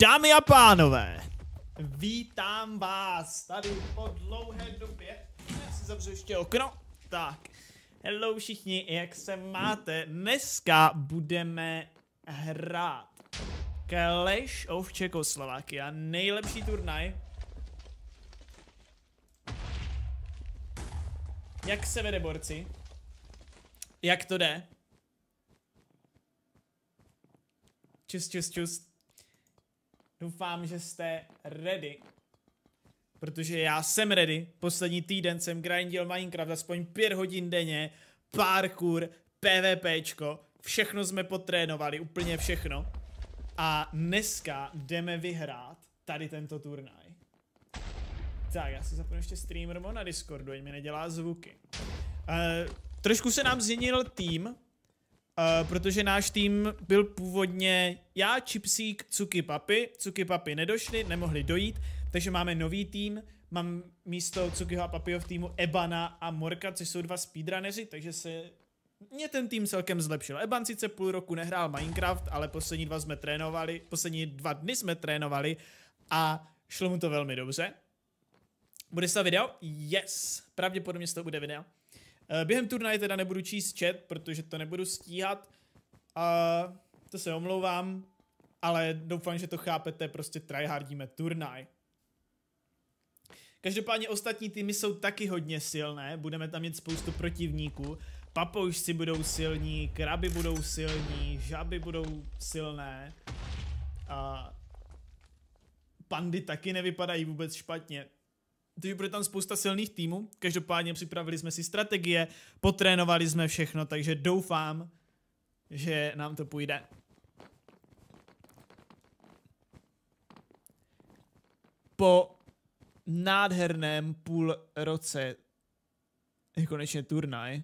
Dámy a pánové, vítám vás tady po dlouhé době. Já si zavřu ještě okno. Tak, hello všichni, jak se máte? Dneska budeme hrát Clash of Czechoslovakia, nejlepší turnaj. Jak se vede, borci? Jak to jde? Čus, čus, čus. Doufám, že jste ready. Protože já jsem ready. Poslední týden jsem grindil Minecraft aspoň 5 hodin denně. Parkour, PvPčko. Všechno jsme potrénovali, úplně všechno. A dneska jdeme vyhrát tady tento turnaj. Tak, já si zapnu ještě streamer na Discordu, ať mi nedělá zvuky. Trošku se nám změnil tým. Protože náš tým byl původně já, Chipsík, Cuky, Papy. Cuky, Papy nedošli, nemohli dojít, takže máme nový tým. Mám místo Cukyho a Papyho v týmu Ebana a Morka, což jsou dva speedrunneři, takže se mě ten tým celkem zlepšil. Eban sice půl roku nehrál Minecraft, ale poslední dva dny jsme trénovali a šlo mu to velmi dobře. Bude to video? Yes! Pravděpodobně z toho bude video. Během turnaje teda nebudu číst chat, protože to nebudu stíhat. To se omlouvám, ale doufám, že to chápete, prostě tryhardíme turnaj. Každopádně ostatní týmy jsou taky hodně silné, budeme tam mít spoustu protivníků. Papoušci budou silní, kraby budou silní, žaby budou silné. Pandy taky nevypadají vůbec špatně. Takže bude tam spousta silných týmů, každopádně připravili jsme si strategie, potrénovali jsme všechno, takže doufám, že nám to půjde. Po nádherném půl roce je konečně turnaj.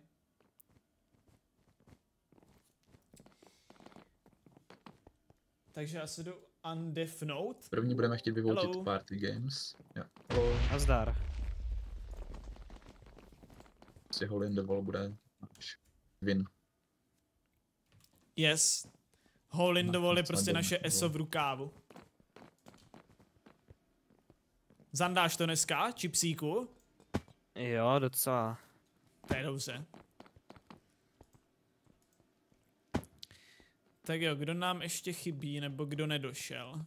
Takže já se jdu undefnout. První budeme chtít vyvoutit Party Games. Nazdar. Si hole in the wall bude náš win. Yes. Hole in the wall je prostě naše eso v rukávu. Zandáš to dneska, Chipsíku? Jo, docela. To je dobře. Tak jo, kdo nám ještě chybí, nebo kdo nedošel?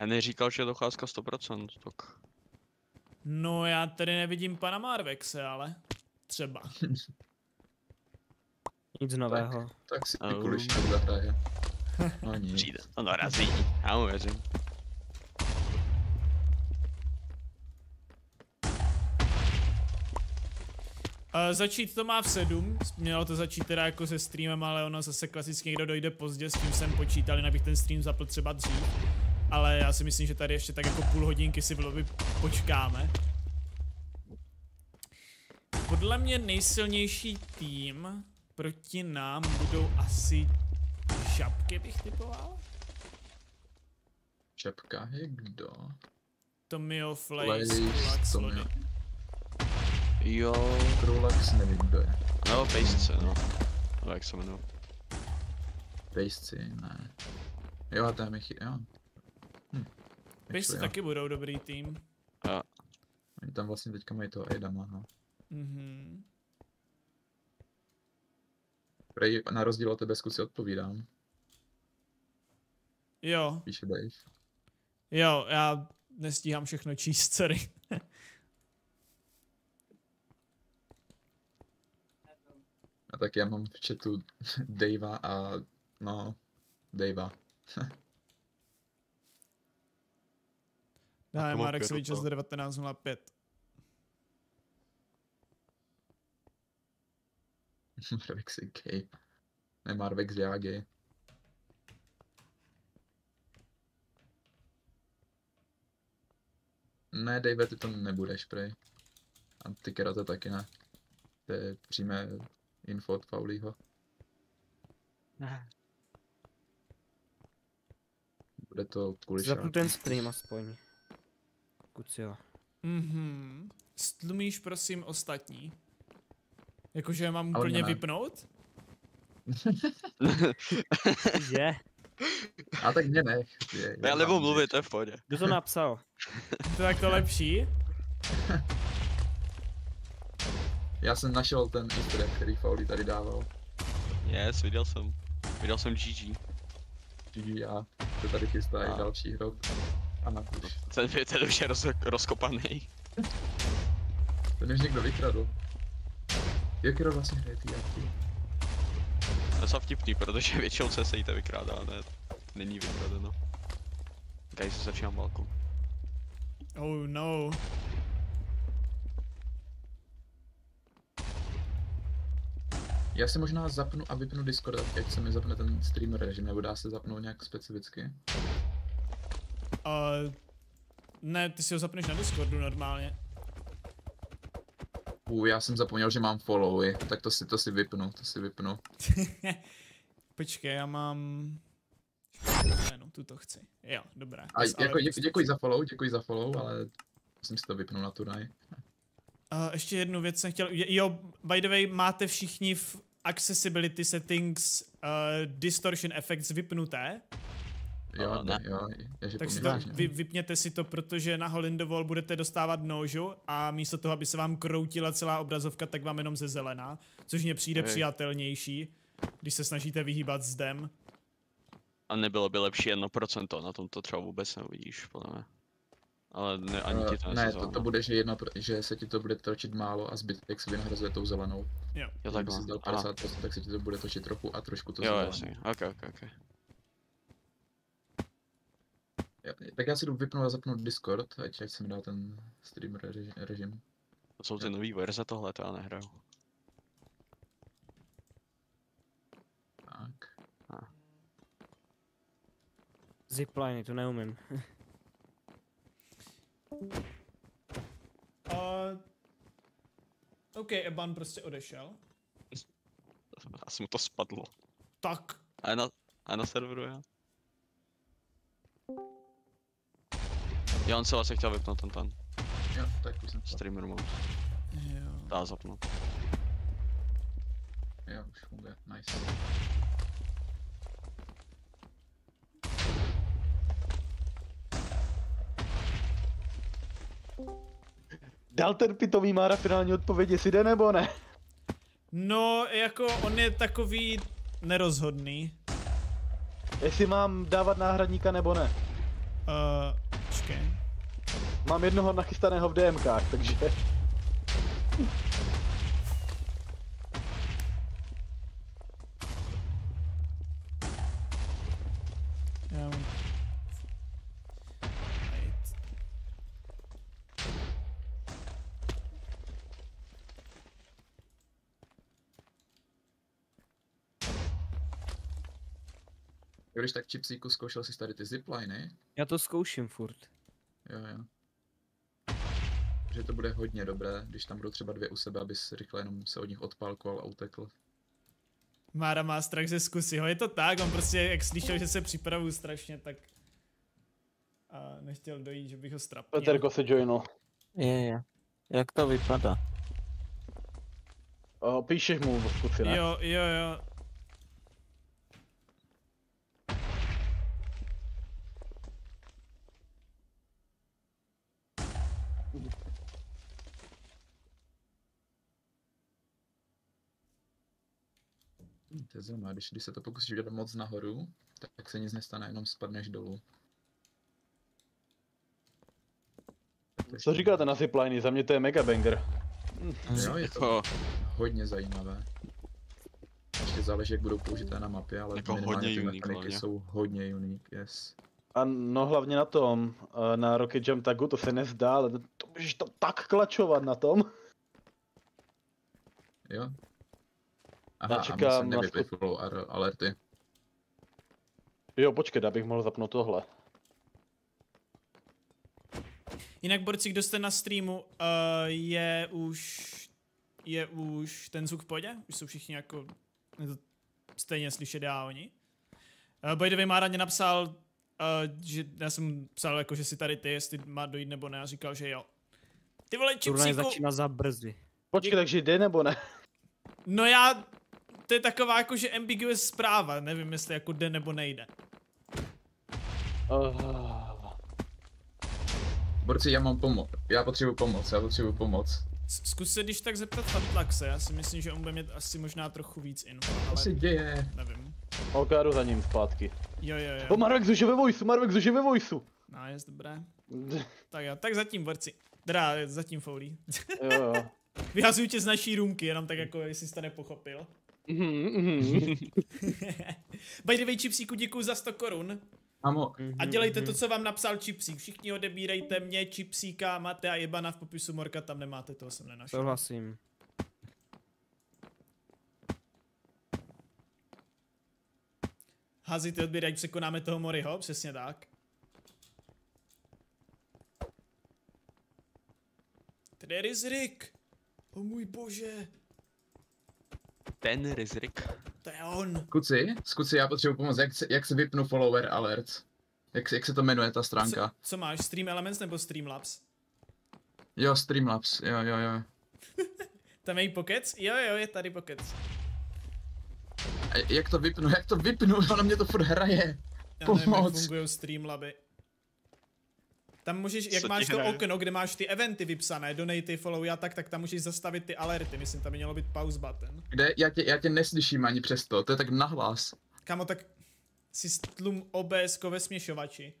Já neříkal, že je docházka 100%, tak... No, já tady nevidím pana Marvexe, ale... Třeba. Nic nového. Tak si ty kuliště zahraje. No nic. Přijde, to dorazí. Já mu věřím. Začít to má v 7, mělo to začít teda jako se streamem, ale ono zase klasicky někdo dojde pozdě, s tím jsem počítal, jinak bych ten stream zapl třeba dřív. Ale já si myslím, že tady ještě tak jako půl hodinky si v lobby počkáme. Podle mě nejsilnější tým proti nám budou asi Žabky, bych typoval. Žabka je kdo? Tomio, Flays, Tomio. Jo, Trolex nevím, kdo je. No, Paste, no. Ale jak se jmenuji? Paste, ne. Jo, a tam je jo. Paste taky budou dobrý tým. A. Oni tam vlastně teďka mají toho Aidama, no. Mhm. Prej, na rozdíl od tebe zkusy odpovídám. Jo. Píše Dejv. Jo, já nestíhám všechno číst, sorry. A tak já mám v chatu Dejva a no, Dejva. Dále Marek svůj čas 19.05. Marvex je gay. Ne, Marvex já gay. Ne, Dejve, ty to nebudeš, prej. A ty Kerate taky ne. To je přímé info od Paulího. Ne. Bude to kvůli šáku. Zapnu ten stream aspoň. Kucio. Mhm. Stlumíš prosím ostatní. Jakože mám úplně vypnout? Je. A tak mě nech. Já nebudu mluvit, to je v pohodě. Kdo to napsal? To tak to lepší? Já jsem našel ten easter, který Fauli tady dával. Yes, viděl jsem. Viděl jsem GG. GG a to tady chystá i další hrob. A na kuš. Ten už je rozkopaný. Ten už někdo vykradl. Jaký rok vlastně hraje ty jatky? To jsou vtipný, protože většinou se jí to vykrádá, ne? Není vykradeno. Tady se začínám balkon. Oh no. Já si možná zapnu a vypnu Discord, ať se mi zapne ten stream režim, nebo dá se zapnout nějak specificky? Ne, ty si ho zapneš na Discordu normálně. Já jsem zapomněl, že mám followy, tak to si vypnu, Počkej, já mám... Ne, no, tuto chci. Jo, dobrá. A jako, děkuji za follow, ale musím si to vypnout na turnaj. Ještě jednu věc jsem chtěl, jo, by the way, máte všichni v accessibility settings distortion effects vypnuté? Jo, ne, jo, tak si to, vypněte si to, protože na Holindovol budete dostávat nožu a místo toho, aby se vám kroutila celá obrazovka, tak vám jenom ze zelená, což mě přijde přijatelnější, když se snažíte vyhýbat zdem. A nebylo by lepší 1%, na tom to třeba vůbec neuvidíš, podle mě. Ale ne, ani ti to ne, to bude, že, že se ti to bude točit málo a zbytek se vynahrazuje tou zelenou. Jo, jo tak si dal 50%, tak se ti to bude točit trochu a trošku to zelenou. Jo, jasně, ok. Tak já si jdu vypnout a zapnout Discord, ať se mi dá ten stream režim. To jsou ty nový verze tohle, to já nehraju. Tak. Zipliny, to neumím. OK, Eban prostě odešel. Asi mu to spadlo. Tak. A na serveru já? Jo, on se vlastně chtěl vypnout ten. Jo, tak už jsem streamer mode. Jo. Dá zapnout. Jo, už funguje, nice. Dal ten pitomý Mára finální odpověď, jestli jde nebo ne? No, jako on je takový nerozhodný. Jestli mám dávat náhradníka nebo ne? Počkej. Mám jednoho nachystaného v DMkách, takže... Když tak, Chipsíku, zkoušel jsi tady ty zipliny? Já to zkouším furt. Jo. Že to bude hodně dobré, když tam budou třeba dvě u sebe, abys rychle jenom se od nich odpálkoval a utekl. Mára má strach ze zkusy, ho je to tak, on prostě jak slyšel, že se připravuju strašně, tak... A nechtěl dojít, že bych ho strapnil. Peterko se joinul. Je. Jak to vypadá? Píšeš mu o zkusy, ne? Jo. To je zajímavé, když se to pokusíš udělat moc nahoru, tak se nic nestane, jenom spadneš dolů. Co říkáte na zipliny? Za mě to je mega banger. Jo, je to hodně zajímavé. Ještě záleží, jak budou použité na mapě, ale minimálně ty mechaniky jsou hodně unik, yes. A no hlavně na tom, na Rocket Jump tagu, to se nezdá, ale to můžeš tam tak klačovat na tom. Jo. Aha, já čekám a musím alerty. Jo, počkej, abych mohl zapnout tohle. Jinak, borci, kdo jste na streamu, je už ten zvuk v pohodě? Už jsou všichni jako... Stejně slyšet já oni. By the way, Mára mě napsal, že... Já jsem psal jako, že si tady ty, jestli má dojít nebo ne, a říkal, že jo. Ty vole, Chipsíku! Turnaj začíná za brzy. Počkej, takže jde nebo ne? No já... To je taková jakože ambiguous zpráva, nevím jestli jako jde nebo nejde. Borci, já potřebuji pomoc. Zkus se když tak zeptat Fatlaxe, já si myslím, že on bude mít asi možná trochu víc info, ale... Co se děje? Nevím. Holka, jdu za ním zpátky. Jo. O, Marvex už je ve voisu, Nice, dobré. Tak jo, tak zatím borci. Teda zatím foulí. Jo. Vyhazuju tě z naší růmky, jenom tak jako, jestli jsi to nepochopil. By the way, Chipsíku, děkuju za 100 korun. A dělejte to, co vám napsal Chipsík. Všichni odebírejte mě, Chipsíka, máte a Ebana v popisu Morka, tam nemáte, toho jsem nenašel. Souhlasím. Hazíte odběr, ať překonáme toho Moriho, přesně tak. Tady je Rizrik. O můj bože. Ten Rizrik. To je on. Kuci, já potřebuji pomoct, jak se vypnu follower alerts. Jak se to jmenuje ta stránka? Co máš, Stream Elements nebo Streamlabs? Jo, Streamlabs, jo. Tam je pokec? Jo, je tady pokec. Jak to vypnu, ono mě to furt hraje. Pomoc. Já nevím, jak fungujou Streamlaby. Tam můžeš, jak máš to okno, kde máš ty eventy vypsané, donaty, follow a tak tam můžeš zastavit ty alerty, myslím, tam by mělo být pause button. Kde? Já tě neslyším ani přesto, to je tak nahlas. Kámo, tak si stlum OBS-ko ve směšovači.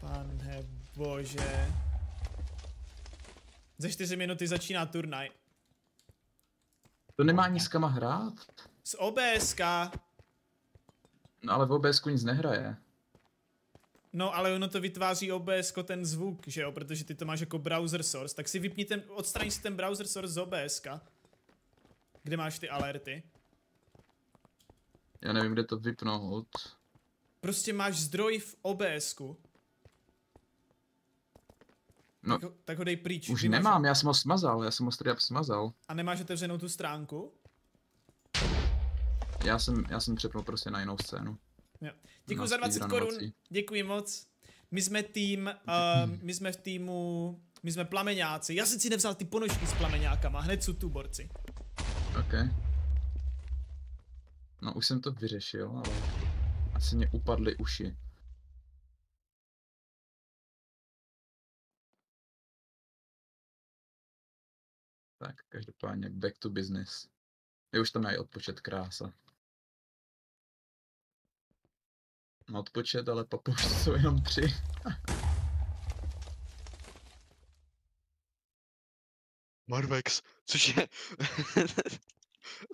Pane bože. Za 4 minuty začíná turnaj. To nemá ani s kama hrát? Z OBS-ka. No ale v OBS-ku nic nehraje. No ale ono to vytváří OBS-ko ten zvuk, že jo, protože ty to máš jako browser source, tak si vypni ten, odstraň si ten browser source z OBS-ka. Kde máš ty alerty? Já nevím, kde to vypnout. Prostě máš zdroj v OBS-ku. No. Tak ho dej pryč. Už nemám, máš... já jsem ho strýap smazal. A nemáš otevřenou tu stránku? Já jsem přepnul prostě na jinou scénu. Jo. Děkuji za 20 korun, děkuji moc. My jsme v týmu plameňáci. Já jsem si nevzal ty ponožky s plameňákama, hned jsou tu borci. Ok. No už jsem to vyřešil, ale asi mě upadly uši. Tak, každopádně back to business. Je už tam mají odpočet, krása. No odpočet, ale papouši jsou jenom 3. Marvex, což je...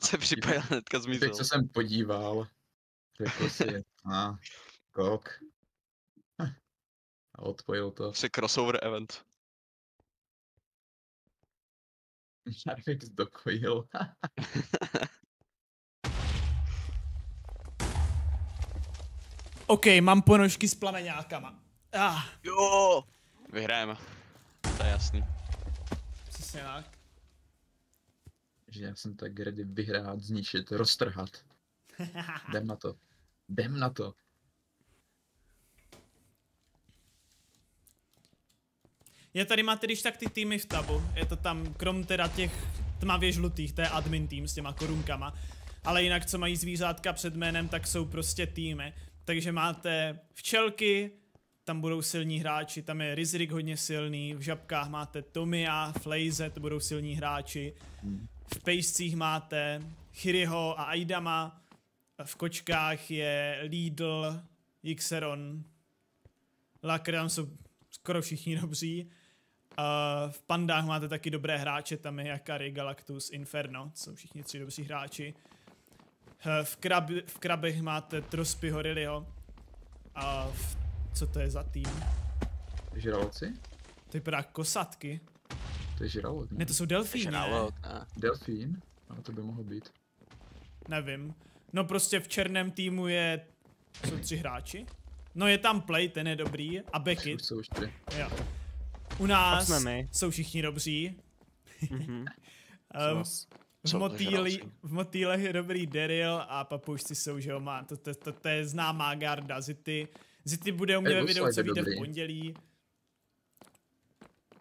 se připojil, hnedka zmizel. Teď, co jsem podíval. Řekl si, kok. A odpojil to. Jsi crossover event. Marvex dokojil. Ok, mám ponožky s plameňákama. Jo! Vyhrajeme. To je jasný. Přesně tak. Že já jsem tak ready vyhrát, zničit, roztrhat. Jdem na to. Já tady máte když tak ty týmy v tabu, je to tam krom teda těch tmavě žlutých, to je admin tým s těma korunkama. Ale jinak co mají zvířátka před jménem, tak jsou prostě týmy. Takže máte včelky, tam budou silní hráči, tam je Rizrik hodně silný, v žabkách máte Tomia, Flejze, to budou silní hráči. V pejscích máte Chiriho a Aidama, v kočkách je Lidl, Xeron, Lakr, tam jsou skoro všichni dobří. V pandách máte taky dobré hráče, tam je Jakary, Galactus, Inferno, jsou všichni 3 dobří hráči. V krabech máte Trospy, Horiliho. Co to je za tým? Žraloci? To vypadá kosatky. To je žralot, ne? Ne, to jsou delfíny, ne? Delfín? Ale to by mohlo být. Nevím. No prostě v černém týmu jsou 3 hráči. No je tam Play, ten je dobrý. A Beckett. Jsou 4. Jo. U nás jsou všichni dobří. V motýlech je dobrý Daryl a papoušci jsou, že jo, má, to je známá garda, Zity bude u mě ve videu, co vyjde v pondělí.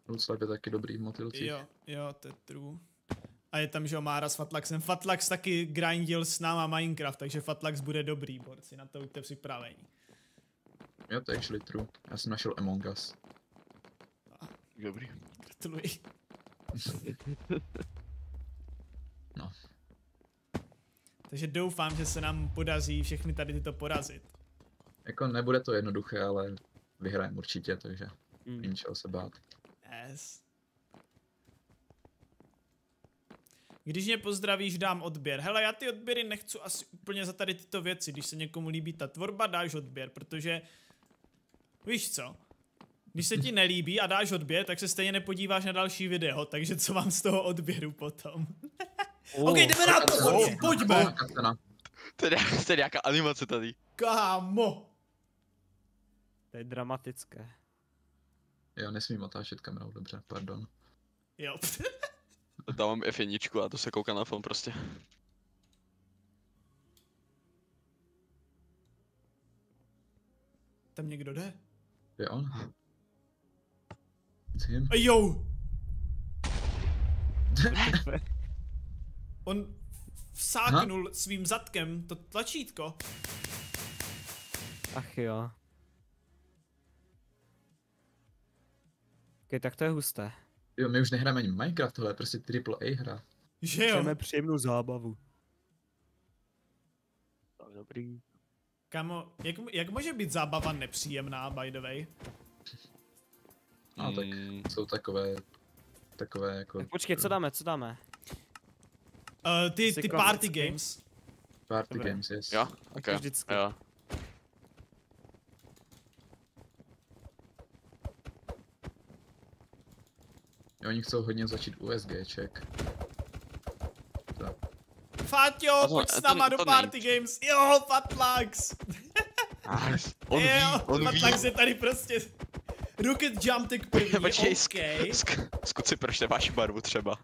Luclap je taky dobrý v motýlcích. Jo, to je true. A je tam, že Mára s Fatlaxem. Fatlax taky grindil s náma Minecraft, takže Fatlax bude dobrý, borci, na to buďte připravení. Jo, to je actually true. Já jsem našel Among Us. Dobrý. Gratuluji. No. Takže doufám, že se nám podaří všechny tady tyto porazit. Jako nebude to jednoduché, ale vyhrajeme určitě, takže není čeho se bát. Yes. Když mě pozdravíš, dám odběr. Hele, já ty odběry nechci asi úplně za tady tyto věci, když se někomu líbí ta tvorba, dáš odběr, protože víš co? Když se ti nelíbí a dáš odběr, tak se stejně nepodíváš na další video, takže co mám z toho odběru potom? OK, jdeme na to, pojďme! To je nějaká animace tady. Kámo! To je dramatické. Jo, nesmím otáčet kamerou, dobře, pardon. Jo. Tam mám F1 a to se kouká na film prostě. Tam někdo jde? Je on? Jo! On vsáknul svým zadkem to tlačítko. Ach jo. Okay, tak to je husté. Jo, my už nehráme ani Minecraft, tohle je prostě triple A hra. Že jo? Chceme příjemnou zábavu. Tak dobrý. Kamo, jak může být zábava nepříjemná, by the way? No tak jsou takové jako... Tak počkej, co dáme? Ty Party Games. Party Games, yes. Jo, okay. Vždycky. Jo. Oni chcou hodně začít USGček. Tak. Faťo, pojď s náma do Party Games. Jo, Fatlax. On Fatlax je tady prostě. Rocket Jump, tak první, počkej, okay. Zkud si proč nemáš barvu třeba.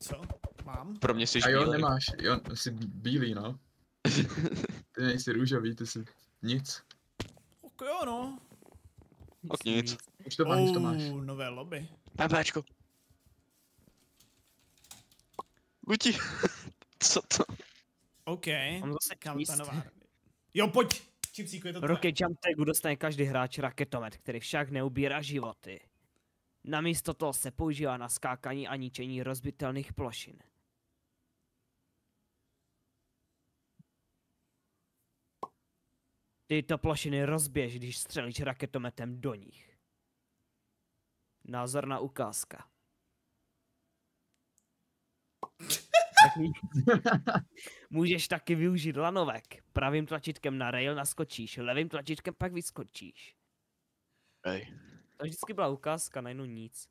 Co? Mám? Pro mě jsi bílý. A jo, nemáš, jo, jsi bílý, no. Ty nejsi růžový, ty jsi nic. Ok, jo, no. Ok, nic. Už to máš, už to máš. Nové lobby. Babáčko. Luti. Co to? OK. Mám zase kampanová. Jo, pojď. Čipsíku, je to tvoje. Rocket Jump tagu dostane každý hráč raketomet, který však neubírá životy. Namísto toho se používá na skákání a ničení rozbitelných plošin. Tyto plošiny rozběž, když střelíš raketometem do nich. Názorná ukázka. Můžeš taky využít lanovek. Pravým tlačítkem na rail naskočíš, levým tlačítkem pak vyskočíš. Hej. To vždycky byla ukázka, najednou nic.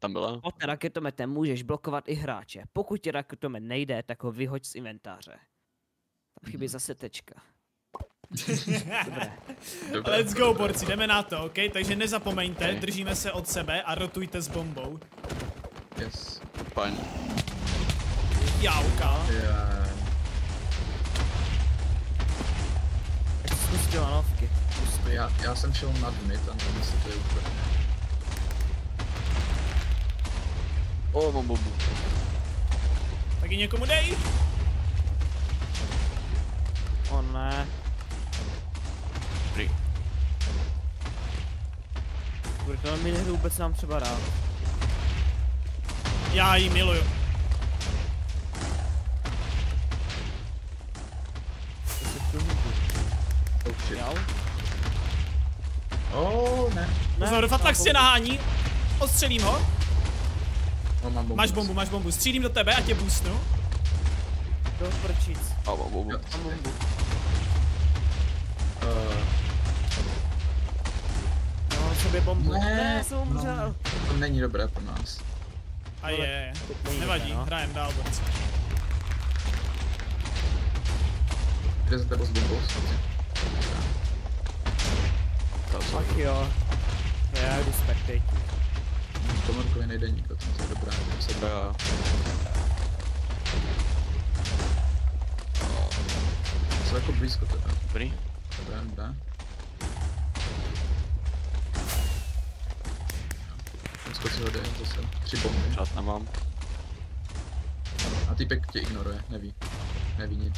Tam byla? Pod raketometem můžeš blokovat i hráče. Pokud ti raketomet nejde, tak ho vyhoď z inventáře. Tam chybí zase tečka. Dobré. Let's go, borci, jdeme na to, ok? Takže nezapomeňte, držíme se od sebe a rotujte s bombou. Yes, fajn. Jauka. Zkuste lanovky. Já jsem šel nad mid a nevím, se to je úplně. O, mám bombu. Taky někomu dej! O ne. Bude to mi nehru vůbec nám třeba rád. Já ji miluju. Ne. Pozor, Fatlax tě nahání. Ostřelím ho. No, mám bombu. Máš bombu. Střílím do tebe a tě boostnu. Do prčic. Mám bombu. Bombu. Ne, jsem umřel. To není dobré pro nás. A je, nevadí, hrajem dál. Kde se tebe s bombou? Ach jo. Já jdu spekty. V Tomorkovi nejde nikdo, tam je dobrá, tam se dá. Jsou jako blízko teda. Dobrý. Dobrá. Zase 3 bomby. Žádná mám. A typek tě ignoruje, neví. Neví nic.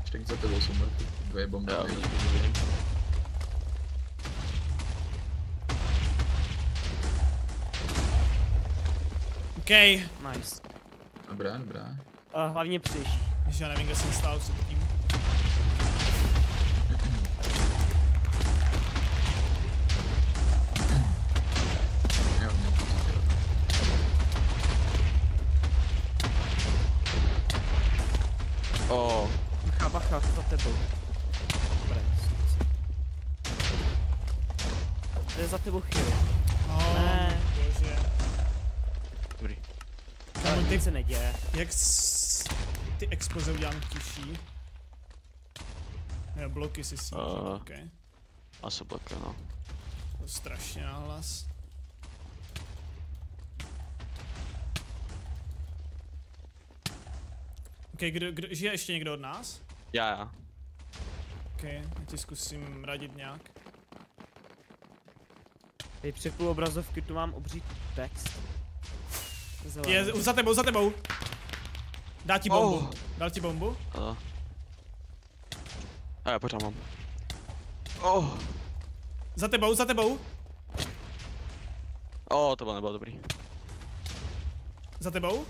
Ještě za tebou jsou mrtví, dvě bomby. OK, nice. Dobrá, dobrá. Hlavně přiš. Já nevím, kde jsem stál před tím. Oh. Bacha, bacha, za tebou. Dobré. To je za tebou Chiri. Ne. Dobrý. Tam nic se neděje. Jak ty exploze udělám těžší? Jo, bloky si sníží, OK. A se bloky, no. To strašně nahlas. OK, kdo, žije ještě někdo od nás? Já. OK, já ti zkusím radit nějak. Teď před půl obrazovky tu mám obří text. Je, za tebou, za tebou! Dá ti bombu, dal ti bombu? A já pořád mám. Za tebou, za tebou! To bylo nebylo dobrý. Za tebou?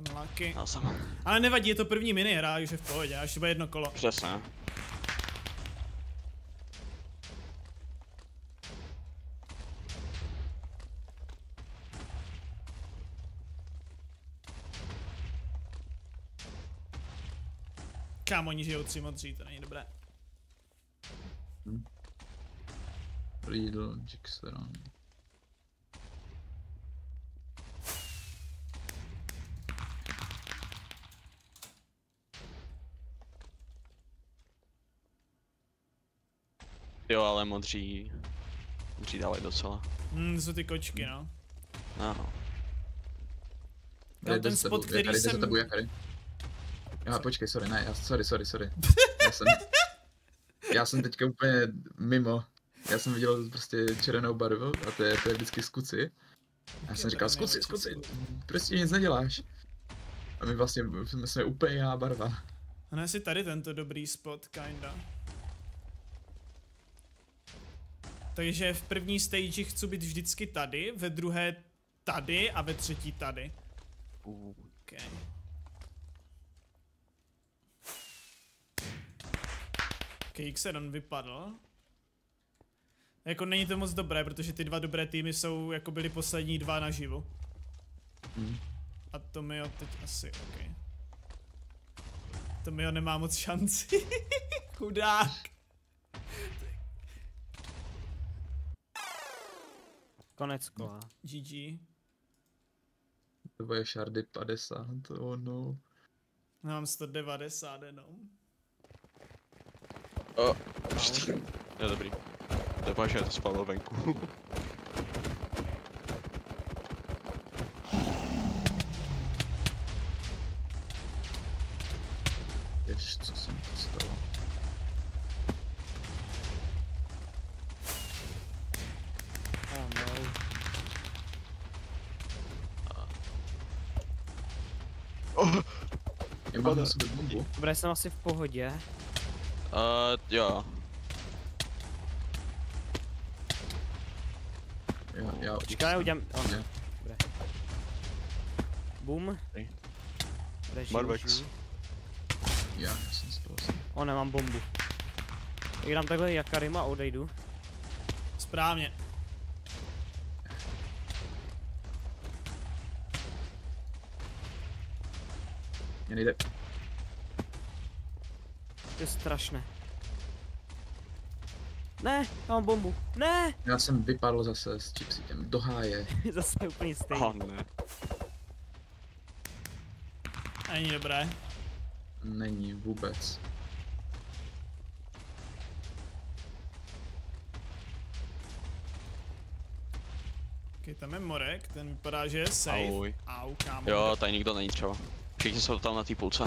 Unlucky. Ale nevadí, je to první minihra, už je v pohodě, až bude jedno kolo. Přesně. Kámo, oni žijou 3 modří, to není dobré. Lidl, Xeron. Jo, ale modří... Modří dávají docela. To jsou ty kočky, no. Ano. Tam ten spot, který jsem... Jo, počkej, sorry, ne, sorry. Já jsem teďka úplně mimo. Já jsem viděl prostě červenou barvu a to je vždycky z Cuky. Já jsem říkal, z Cuky, prostě nic neděláš. A my vlastně jsme úplně jiná barva. A ne, si tady tento dobrý spot, kinda. Takže v první stage chci být vždycky tady, ve druhé tady a ve třetí tady. Okay. Xeron vypadl. Jako není to moc dobré, protože ty dva dobré týmy jsou jako byly poslední dva naživu. A Tomio teď asi OK. Tomio nemá moc šanci. Chudák. Konec kola. GG. To bude šardy 50, oh no. Já mám 190 jenom. Je dobrý. Doufám, že to spadlo venku. Jež, co jsem to stalo? Oh no. Dobré, jsem asi v pohodě. Jo. Jo. Počkej, udělám... Dobré. Boom. Barbex. Já jsem způsob. Nemám bombu. Já dám takhle jakarima a odejdu. Správně. Mě nejde. To je strašné. Ne, já mám bombu. Ne! Já jsem vypadl zase s Chipsíkem do háje. Zase úplně stejný. Ne. Není dobré. Není vůbec. OK, tam je Morek, ten vypadá, že je safe. Au, kámo. Jo, tady nikdo není třeba. Všichni jsou tam na té půlce.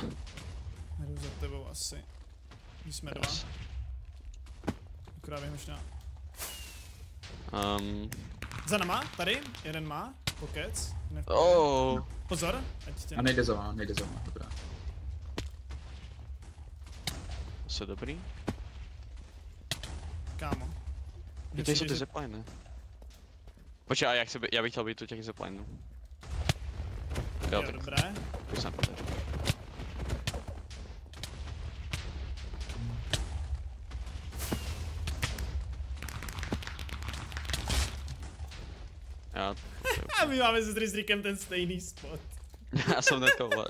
Jdu za tebou asi. My jsme dva. Akorát bych možná Za nama, tady, jeden má, pokec. Oh. Pozor, ať tě... A nejde za váma, dobrá. Co dobrý? Kámo. Víte, jsou ty zepliny. Počkej, a já bych chtěl být u těch zeplinů. Jo, dobré. A my máme s Rizrikem ten stejný spot.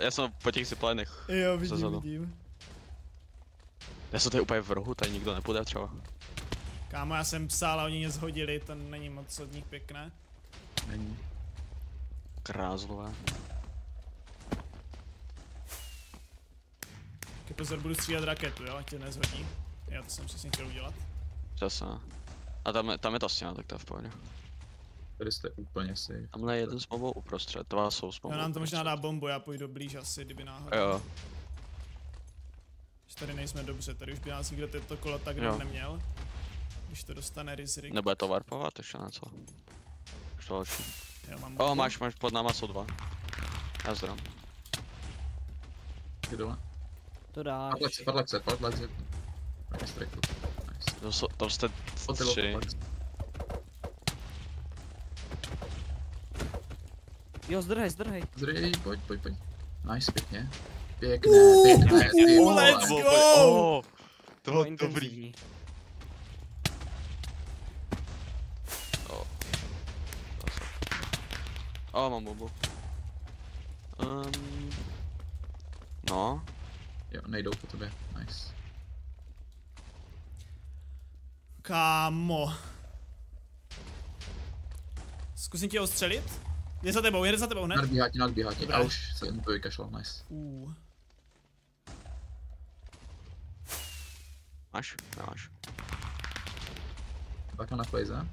Já jsem po těch ziplinech. Jo, vidím. Já jsem tady úplně v rohu, tady nikdo nepůjde třeba. Kámo, já jsem psal a oni mě zhodili, to není moc od nich pěkné. Není. Krázlové. Když pozor, budu střílet raketu, jo, ať tě nezhodí. Já to jsem přesně chtěl udělat. Přesně. A tam je ta stěna, tak to je v pohodě. Tady jste úplně safe. Tamhle je jeden s bombou uprostřed, dva jsou s bombou. Já nám to možná dá bombu, já půjdu blíž asi, kdyby náhodou. Jo. Že tady nejsme dobře, tady už by nás nikdo toto kolo tak neměl. Když to dostane Rizrik. Nebude to warpovat ještě něco. Už to další. Jo, máš, pod náma jsou dva. Já zdrám. Jdi dole. To dáš. Fatlaxe. To jste tři. Jo, zdrhej, pojď. Nice, pěkně. Pěkné, let's go! To bylo dobrý. Mám bombu. No. Jo, nejdou po tobě, nice. Kámo. Zkusím tě ostřelit? Jde za tebou, ne? Nadbíhá ti, a už se mi to vykašlo, nice. Máš? Nemáš. Tak na Playze?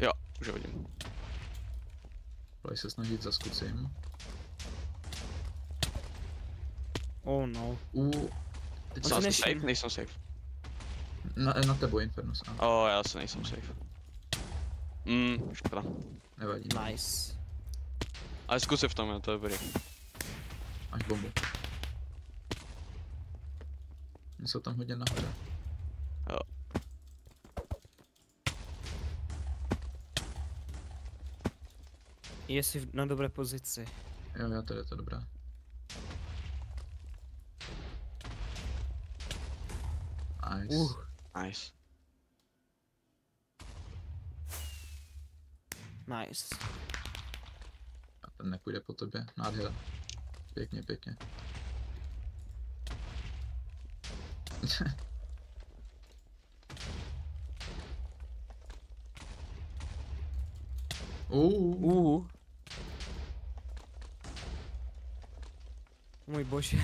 Jo, už ho vidím. Play se snažit zaskucím. Oh no. Jsem safe? Nejsem safe. Na tebou Inferno sám. Já se nejsem safe. Škoda. Nevadí. Nice. Ale zkus se v tom, to je dobrý. Máš bombu. Jsou tam hodně nahoře. Jo. Je jsi na dobré pozici. Jo, já tady je to dobrá. Nice. Nice. A ten nepůjde po tobě, nádhera. Pěkně. Můj bože.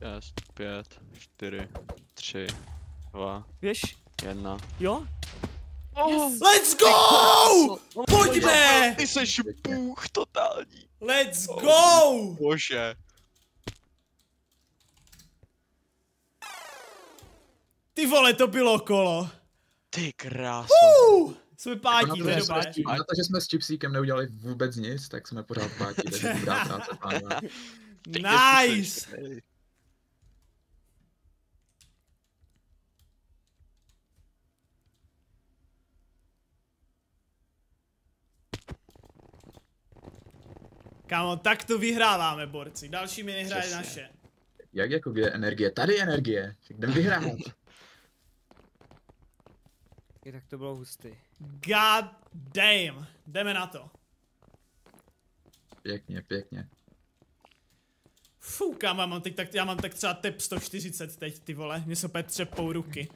Šest, 5, 4, 3, 2. Víš? 1. Jo? Yes. Let's go! Pojďme! Ty seš bůh totální. Let's go! Bože. Ty vole, to bylo kolo. Ty krásno. Jsme pátí, to je dobré. Na to, že jsme s Chipsíkem neudělali vůbec nic, tak jsme pořád pátí, takže dobrá práce, pánové. Nice! Kámo, tak to vyhráváme, borci. Další minihra je naše. Jak jako kde je energie? Tady je energie. Jdem vyhrát. Tak to bylo hustý. God damn. Jdeme na to. Pěkně. Fuu, kámo, já mám tak třeba tep 140 teď, ty vole. Mě se opět třepou ruky.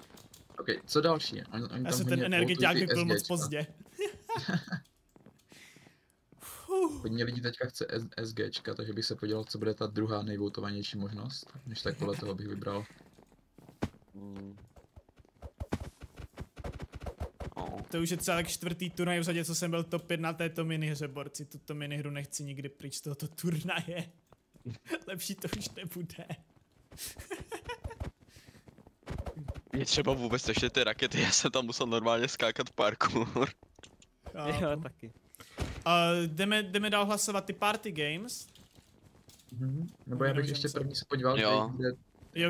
Ok, co další? Já jsem ten energiťák vypil moc pozdě. Hodně lidí teďka chce SGčka, takže bych se podíval, co bude ta druhá nejvoutovanější možnost, než tak podle toho bych vybral. To už je třeba tak čtvrtý turnaj v řadě, co jsem byl top 5 na této minihře, borci. Tuto minihru nechci nikdy pryč z tohoto turnaje. Lepší to už nebude. Mě třeba vůbec ještě ty rakety, já jsem tam musel normálně skákat parkour. Já taky. Jdeme dál hlasovat ty Party Games. Nebo já bych ještě první se podíval,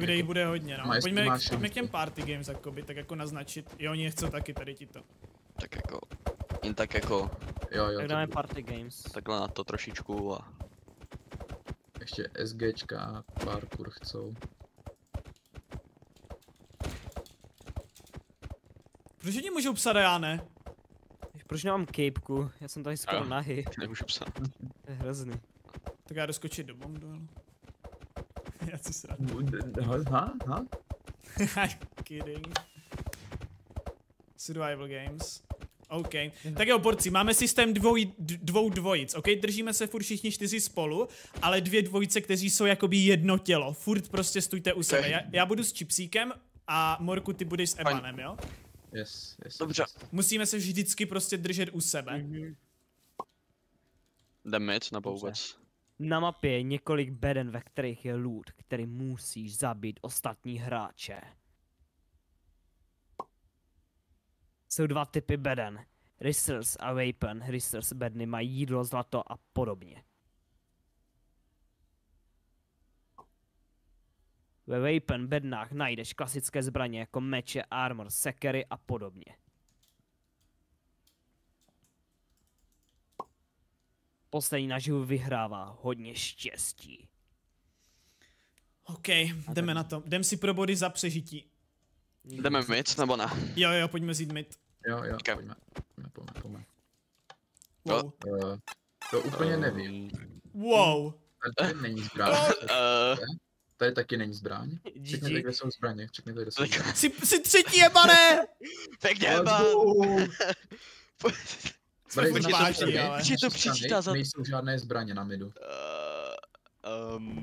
kde jich bude hodně, no. Pojďme k těm Party Games, jakoby, tak jako naznačit. Jo, oni chcou taky tady tito. Tak jako, jen tak jako. Jo, tak dáme Party Games. Takhle na to trošičku a... Ještě SGčka, parkour chcou. Proč oni můžou psat a já ne? Proč nemám capku? Já jsem tady skoro nahý. Nemůžu psát. To je hrozný. Tak já doskočit do Bomb Duelu. Já si sradu. Ha? Kidding. Survival Games. OK. Tak jo, borci, máme systém dvou dvojic, OK? Držíme se furt všichni čtyři spolu, ale dvě dvojice, kteří jsou jakoby jedno tělo. Furt prostě stůjte u sebe. Já budu s Chipsíkem a Morku, ty budeš s Ebanem, jo? Yes. Dobře. Musíme se vždycky prostě držet u sebe. Jdeme nebo vůbec? Na mapě je několik beden, ve kterých je loot, který musíš zabít ostatní hráče. Jsou dva typy beden. Resource a weapon. Resource bedny mají jídlo, zlato a podobně. Ve weapon bednách najdeš klasické zbraně jako meče, armor, sekery a podobně. Poslední naživu vyhrává, hodně štěstí. OK, jdeme na to. Jdem si pro body za přežití. Jdeme mít nebo ne? Jo, pojďme zít mít. Jo, pojďme. Wow. To úplně nevím. Wow. Tady není zbraň. Tady taky není zbraň. Čekněte, kde jsou zbraně. Jsi třetí, Ebane! Pěkně, Eban! Když to přičítá za... Nejsou žádné zbraně na midu.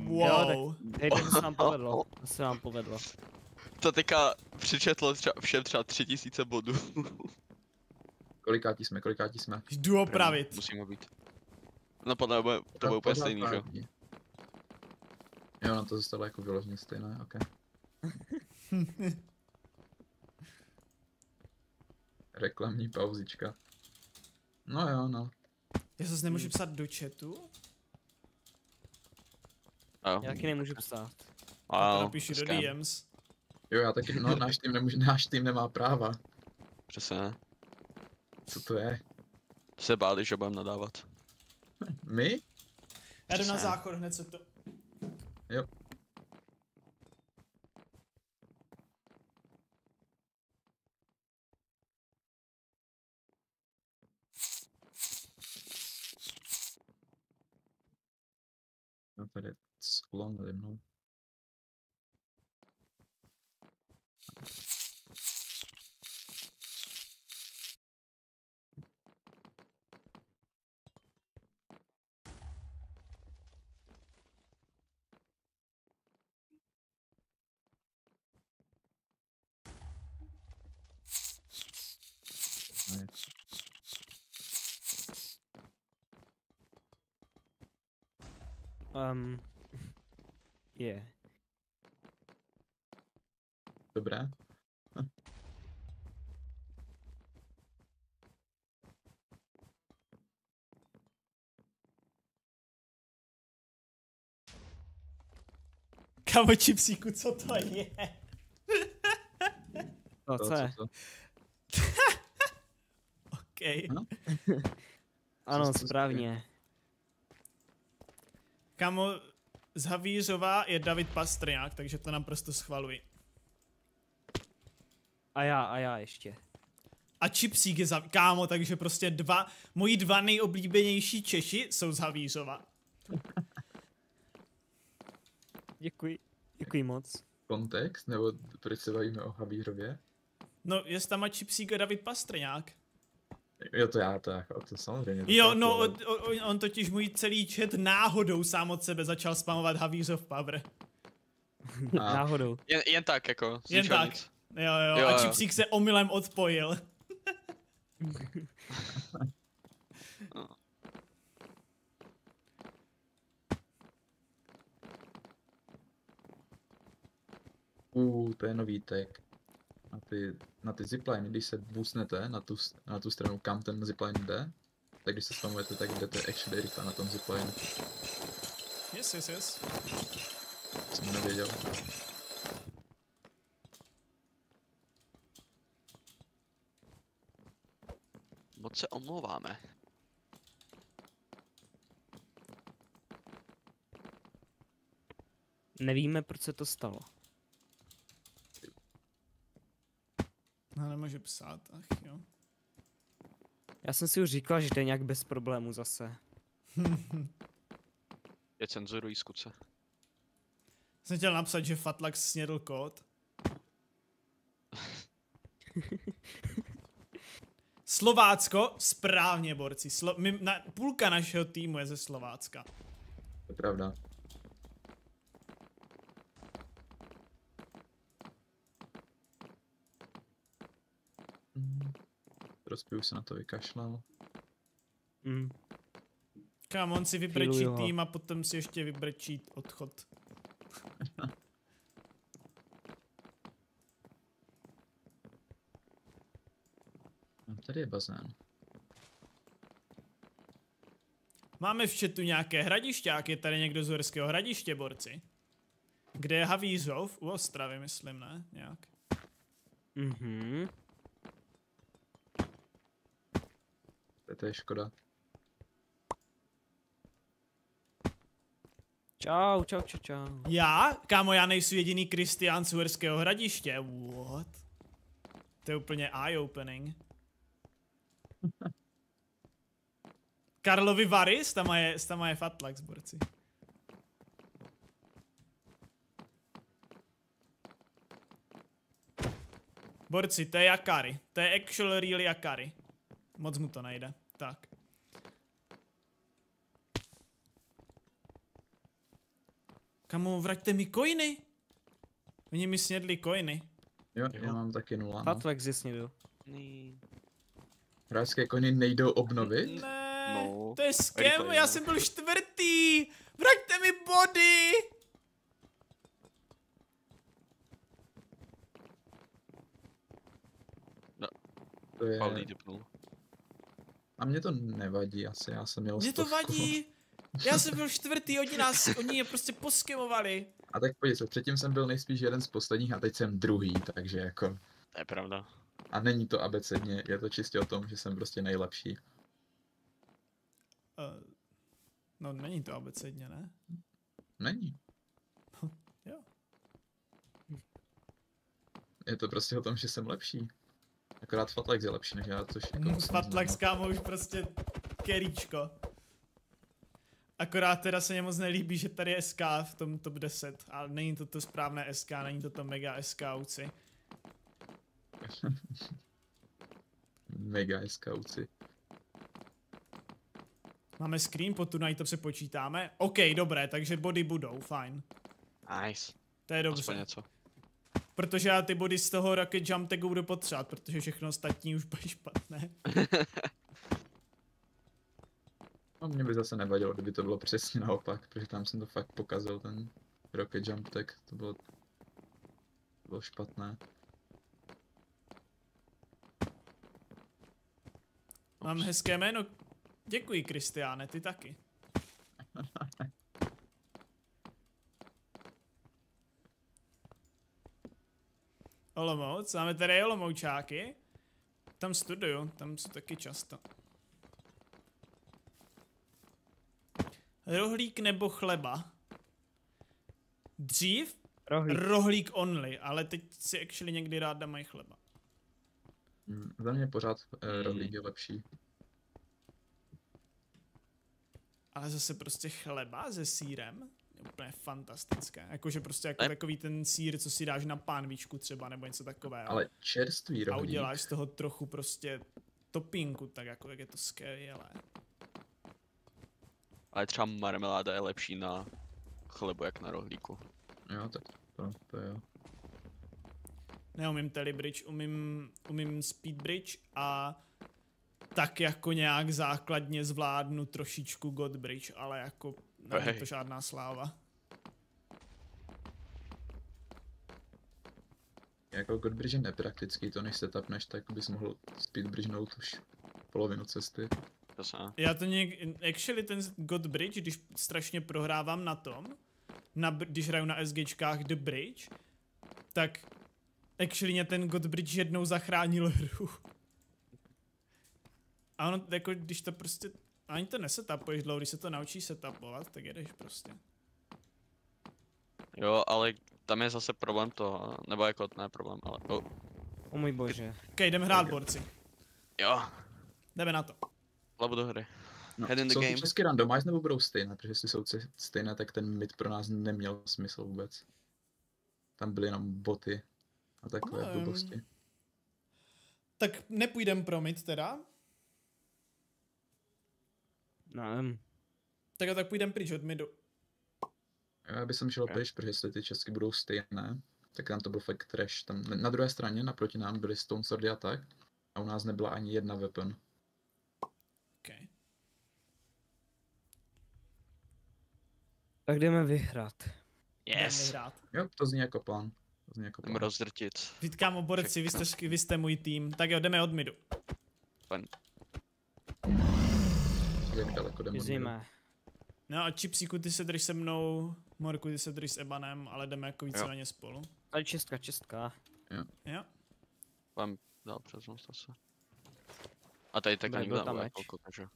Wow. To se nám povedlo. To teďka přičetlo všem třeba 3000 bodů. Kolikátí jsme? Jdu opravit. Musíme být. No podle mě to bude úplně stejný, že? Jo, na to zůstalo jako vyloženě stejné, OK. Reklamní pauzička. No. Já zase nemůžu psát do chatu? Já taky nemůžu psát. Já píšu do DMs. Jo, já taky, no, náš tým nemá práva. Přesně. Co to je? Se báli, že budeme nadávat. My? Já jdu na záchod hned, co to... Jo. No tady je sklon nade mnou. Dobrá. Kámo, Chipsíku, co to je? Co? OK. Ano, správně. Kámo, z Havířova je David Pastrňák, takže to nám prostě schvaluji. A já ještě. A Chipsík je kámo, takže prostě moji dva nejoblíbenější Češi jsou z Havířova. Děkuji moc. Kontext, nebo proč se bavíme o Havířově? No, jest tam a Chipsík a David Pastrňák. Jo, to samozřejmě. Jo, no, on totiž můj celý chat náhodou sám od sebe začal spamovat Havířov Power. Náhodou. Jen tak jako. Jen tak. Jo, a Chipsík se omylem odpojil. No. To je nový tag. Na ty zipline, když se boostnete na tu stranu, kam ten zipline jde, tak když se spamujete, tak jdete actually rychle na tom zipline. Yes. Jsem nevěděl. Moc se omlouváme. Nevíme, proč se to stalo. No, nemůže psát, ach jo. Já jsem si už říkal, že jde nějak bez problému zase. Je cenzurují skuce. Jsem chtěl napsat, že Fatlax snědl kód. Slovácko, správně, borci. Půlka našeho týmu je ze Slovácka. To je pravda. Trospy už se na to vykašlal. Kam on si vybrečí tým a potom si ještě vybrečí odchod. Tady je bazén. Máme v chatu nějaké hradišťáky, je tady někdo z Horského Hradiště, borci? Kde je Havířov? U Ostravy, myslím, ne? Nějak. To je škoda. Čau. Já? Kámo, já nejsou jediný Kristián z Horského Hradiště. What? To je úplně eye-opening. Karlovy Vary, tam je Fatlax, borci. Borci, to je Jakary. To je actual real Jakary. Moc mu to nejde. Tak. Kamu, vraťte mi coiny. Oni mi snědli coiny. Jo, já mám taky 0. Fatlax je snědl. Hráčské koně nejdou obnovit? Ne, no, to je skem, já jsem byl čtvrtý! Vraťte mi body! No, to je... A mě to nevadí asi, já jsem měl mě stovku. To vadí! Já jsem byl čtvrtý, oni je prostě poskemovali. A tak pojď se, předtím jsem byl nejspíš jeden z posledních a teď jsem druhý, takže jako... To je pravda. A není to abecedně, je to čistě o tom, že jsem prostě nejlepší. No není to abecedně, ne? Není. Jo. Je to prostě o tom, že jsem lepší. Akorát Fatlax je lepší než já, což jako... Fatlax, kámo, už prostě keríčko. Akorát teda se mě moc nelíbí, že tady je SK v tom top 10, ale není to to správné SK, není to to mega SKuci. Mega skauci. Máme screen po turnaji, to přepočítáme. OK, dobré, takže body budou, fajn. Nice. To je dobře. Něco. Protože já ty body z toho Rocket Jump tagu budu potřebovat, protože všechno ostatní už bude špatné. No, mě by zase nevadilo, kdyby to bylo přesně naopak, protože tam jsem to fakt pokazil, ten Rocket Jump tag, to bylo špatné. Mám hezké jméno. Děkuji, Kristiáne, ty taky. Olomouc, máme tady Olomoučáky. Tam studuju, tam jsou taky často. Rohlík nebo chleba? Dřív? Rohlík only, ale teď si actually někdy rád dám i chleba. Za mě pořád rohlík je lepší. Ale zase prostě chleba se sýrem je úplně fantastické. Jakože prostě jako takový ten sýr, co si dáš na pánvičku třeba nebo něco takového. Ale čerstvý rohlík. A uděláš z toho trochu prostě topinku, tak jako jak je to skvělé. Ale třeba marmeláda je lepší na chlebu jak na rohlíku. Jo, tak to jo. Neumím telebridge, umím speedbridge a tak jako nějak základně zvládnu trošičku Godbridge, ale jako není to žádná sláva. Jako Godbridge je nepraktický, to než setupneš, tak bys mohl speedbridgenout už polovinu cesty. Já to actually ten Godbridge, když strašně prohrávám na tom, když hraju na SGčkách The Bridge, tak actually mě ten Godbridge jednou zachránil hru. A ono, jako když to prostě, ani to nesetapuješ dlouho, když se to naučí setupovat, tak jedeš prostě. Jo, ale tam je zase problém toho, nebo jako ne problém, ale... O můj bože. Okej, jdeme hrát borci. Jo. Jdeme na to. Hlavu do hry. No, head in the game. Jsou česky randomized nebo budou stejné? Protože jestli jsou stejné, tak ten mid pro nás neměl smysl vůbec. Tam byly jenom boty a takové blbosti. Tak nepůjdem pro mid teda. No. Tak a tak půjdem pryč od midu. Já bych šel pryč, protože jestli ty česky budou stejné, tak tam to byl fakt trash. Tam, na druhé straně, naproti nám byly Stone Swordy a tak. A u nás nebyla ani jedna weapon. Okay. Tak jdeme vyhrát. Yes! Jdeme vyhrát. Jo, to zní jako plán. Jdeme rozdrtit. Vítkám oborci, vy jste můj tým. Tak jo, jdeme od midu. Fun. Jak daleko jdeme od midu? No a Chipsíku, ty se drž se mnou, Morku, ty se drž s Ebanem, ale jdeme jako víceméně spolu. Ale čistka. Jo. Jo. Vám dal přesnost asi. A tady tak někdo tam jako že?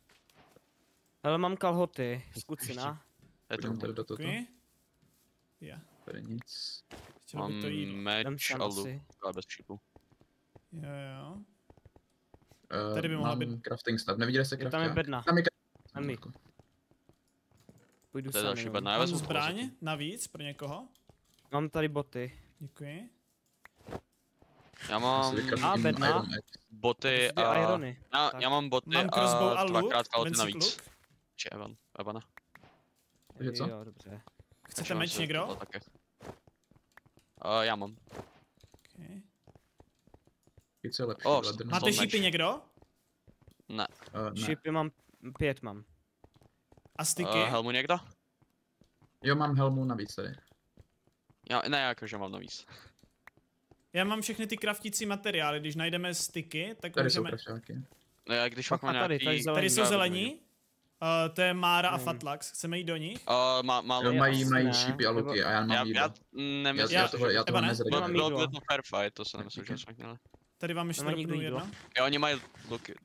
Hele, mám kalhoty z kucina. Je to tady do toto? Jo. Tady nic. Mám meč a luk, ale bez šípu. Jo, jo. Tady by mohla být crafting stav, neviděli se crafting? Tam je bedna. Tam je to je další bedna, já vezmu zbraň navíc pro někoho. Mám tady boty. Děkuji. Já mám bedna. Boty a irony. Já mám boty mám a dvakrát kalty navíc. Či Ebana. Takže co? Jo, dobře. Chcete meč někdo? Já mám. Okay. Co je lepší? Máte šípy někdo? Ne. Šípy mám, 5 mám. A styky? Helmu někdo? Jo, mám helmu navíc tady. Jo, ne, jakože mám navíc. Já mám všechny ty kraftící materiály, když najdeme styky, tak tady můžeme... Tady jsou krafťáky. Ne, když pak mám nějaký... Tady jsou zelení. To je Mára a Fatlax, chceme jít do nich? Mají šípy a luky a já mám jídlo. Já toho nezradím. Bylo to fair fight, to se nemyslím, že jsme měli. Tady vám ještě dropnu jedno. Jo, oni mají luky.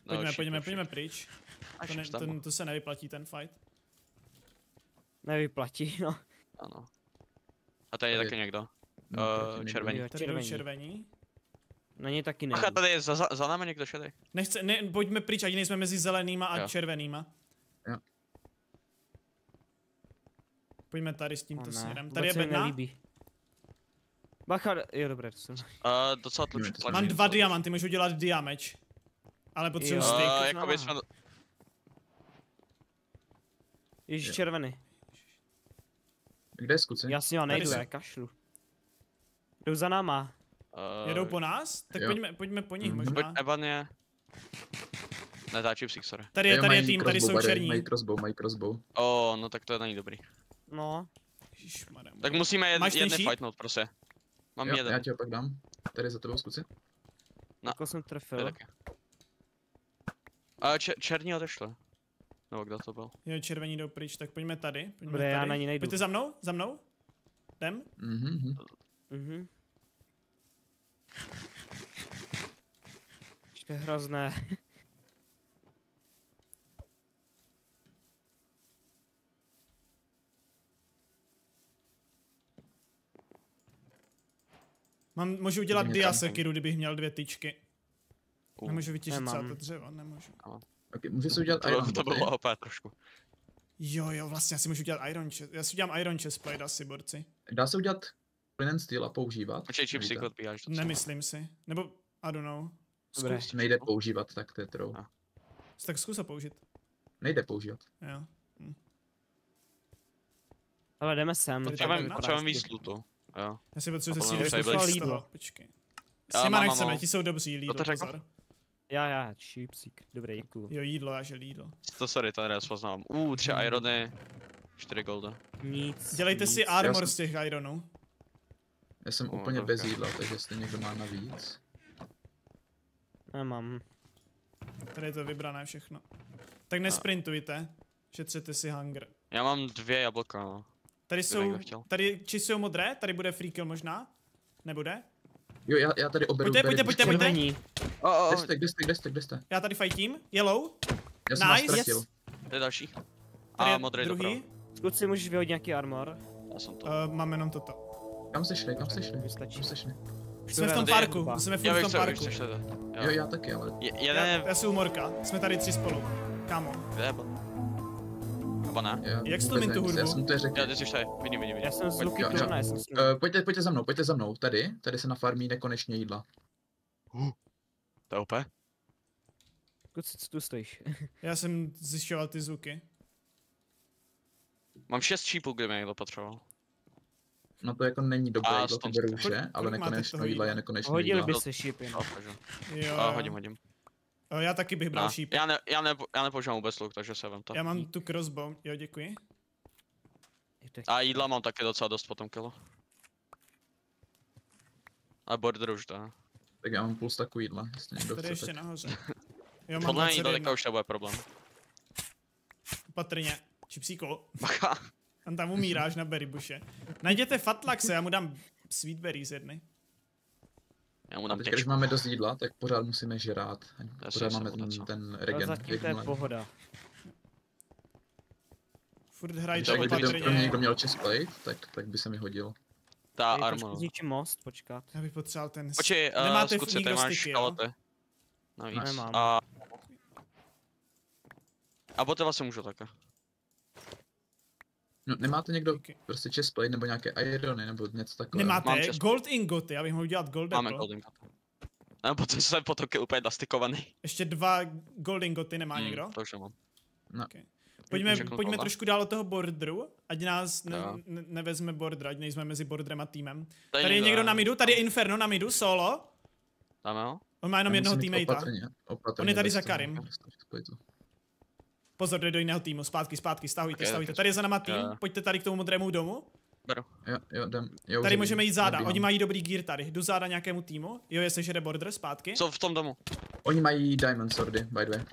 Pojďme pryč. To se nevyplatí ten fight. Nevyplatí, no. Ano. A tady je taky někdo. Červení. Tady červení. Na něj taky nejde. Ach, tady je za námi někdo šedej. Nechce, ne, pojďme pryč, ani nejsme mezi zelenýma a červenýma. Jo. Pojďme tady s tímto směrem. Tady je bedna. Bacha, jo dobré, to jsem. Docela tlučí. Mám 2 diamanty, můžu dělat diameč. Ale potřebuji styk. Ježíš červený. Kde je skuci? Já si ho nejdu, já kašlu. Jdou za náma. Jedou po nás? Tak pojďme po nich možná. Evan je... Ne, ta Chipsík, sorry. Tady je tým, tady jsou černí. Mají crossbow. O, no tak to není dobrý. No. Ježišmarja. Tak musíme jedny fightnout, prostě. Mám jeden. Já ti ho pak dám. Tady je za tebou skuci. Jako jsem trefil. Černí odešli. No, kdo to byl? Jo, červení jdou pryč, tak pojďme tady. Dobré, já na ní nejdu. Pojďte za mnou, Jdem? Mhm. To je hrozné. Můžu udělat diasekiru, kdybych měl 2 tyčky. Nemůžu vytěžit celé to dřevo, nemůžu. Okay, můžu si udělat iron. To bylo opět trošku. Jo, vlastně já si můžu udělat iron chest. Já si udělám iron chestplate asi, borci. Dá se udělat plinen steel a používat? Počkej, Chipsík odbíháš docela. Nemyslím si. Nebo, I don't know. Zkus. Nejde používat, tak to je trou. Tak zkus ho použít. Nejde používat. Jo. Ale jdeme sem. Třeba víc lootu. Jo. Já si potřebuji se si říct, že to je lídlo. Počkej. S nima nechceme, ti jsou dobří lídlo, pozor. Já, Chipsík, dobré, děkuju. Jo, jídlo, já že jídlo. To sorry, tady já poznám. Tři irony, 4 golda. Nic. Dělejte si armor z těch ironů. Já jsem úplně bez jídla, takže jestli někdo má navíc. Nemám. Tady je to vybrané všechno. Tak nesprintujte, šetřete si hunger. Já mám 2 jablka, no. Tady jsou, či jsou modré, tady bude free kill možná? Nebude? Jo, já tady oberu. Pojďte. Kde jste? Já tady fightím, yellow. Já jsem vás ztratil. Yes. To je další. A modrý doprava. Kluci, můžeš vyhodit nějaký armor? Já jsem to. Mám jenom toto. Kam se šli? Jsme v tom parku, jsme v tom parku. Jo, já taky, ale... Já jsem u Morka, jsme tady 3 spolu. Kámo. Ebana. Jak jsi tu hudbu? Já jsem to řekl. Já jsi tady, vidím. Já jsem z Luky Turna, já jsem s Pojďte za mnou, tady se nafarmí nekonečně jídla. To je úplně? Kluci, co tu stojíš? Já jsem zjišťoval ty zvuky. Mám 6 šípů, kde mě někdo potřeboval. No to jako není dobré jídlo, to beru vše, ale nekonečno jídlo je nekonečno jídlo. Hodil by se šíp jenom. Hodím. Já taky bych bral šíp. Já nepoužívám vůbec luk, takže se vem to. Já mám tu crossbow, jo, děkuji. A jídla mám taky docela dost potom kilo. A border už dá. Tak já mám půl stacku jídla, jestli někdo chce. Tady ještě nahoře. Podle mě jídla takhle už nebude problém. Opatrně, Chipsíko. On tam umíráš na berrybuše. Najděte Fatlaxe, já mu dám sweetberry z jedny. Já mu dám teď, když máme dost jídla, tak pořád musíme žrát. Pořád máme ten regen. Zatím to je pohoda. Furt hrajte opatrně. Kdyby někdo měl chestplate, tak by se mi hodil. Ta armor. Zničím most, počkat. Já bych potřeboval ten... Počkej, zkuci, tady máš škalote. Navíc. A boteva se můžu také. No, nemáte někdo prostě chestplate nebo nějaké irony nebo něco takové? Nemáte gold ingoty, já bych mohl udělat gold apple. Máme gold ingoty. No, protože jsem potoky úplně nastikovaný. Ještě 2 gold ingoty nemá někdo? To už nemám. No. Okay. Pojďme trošku dál od toho borderu, ať nás nevezme border, ať nejsme mezi borderem a týmem. Tady je někdo na midu, tady je Inferno na midu, solo. Dáme ho? On má jenom jednoho teammatea. On je tady za Karim. Pozor, jde do jiného týmu, zpátky, stahujte. Tady je za náma tým, pojďte tady k tomu modrému domu. Beru. Jo, tady můžeme jít záda, oni mají dobrý gear tady. Jdu záda nějakému týmu, jo, jestli jede border, zpátky. Co v tom domu? Oni mají diamond swordy, by the way.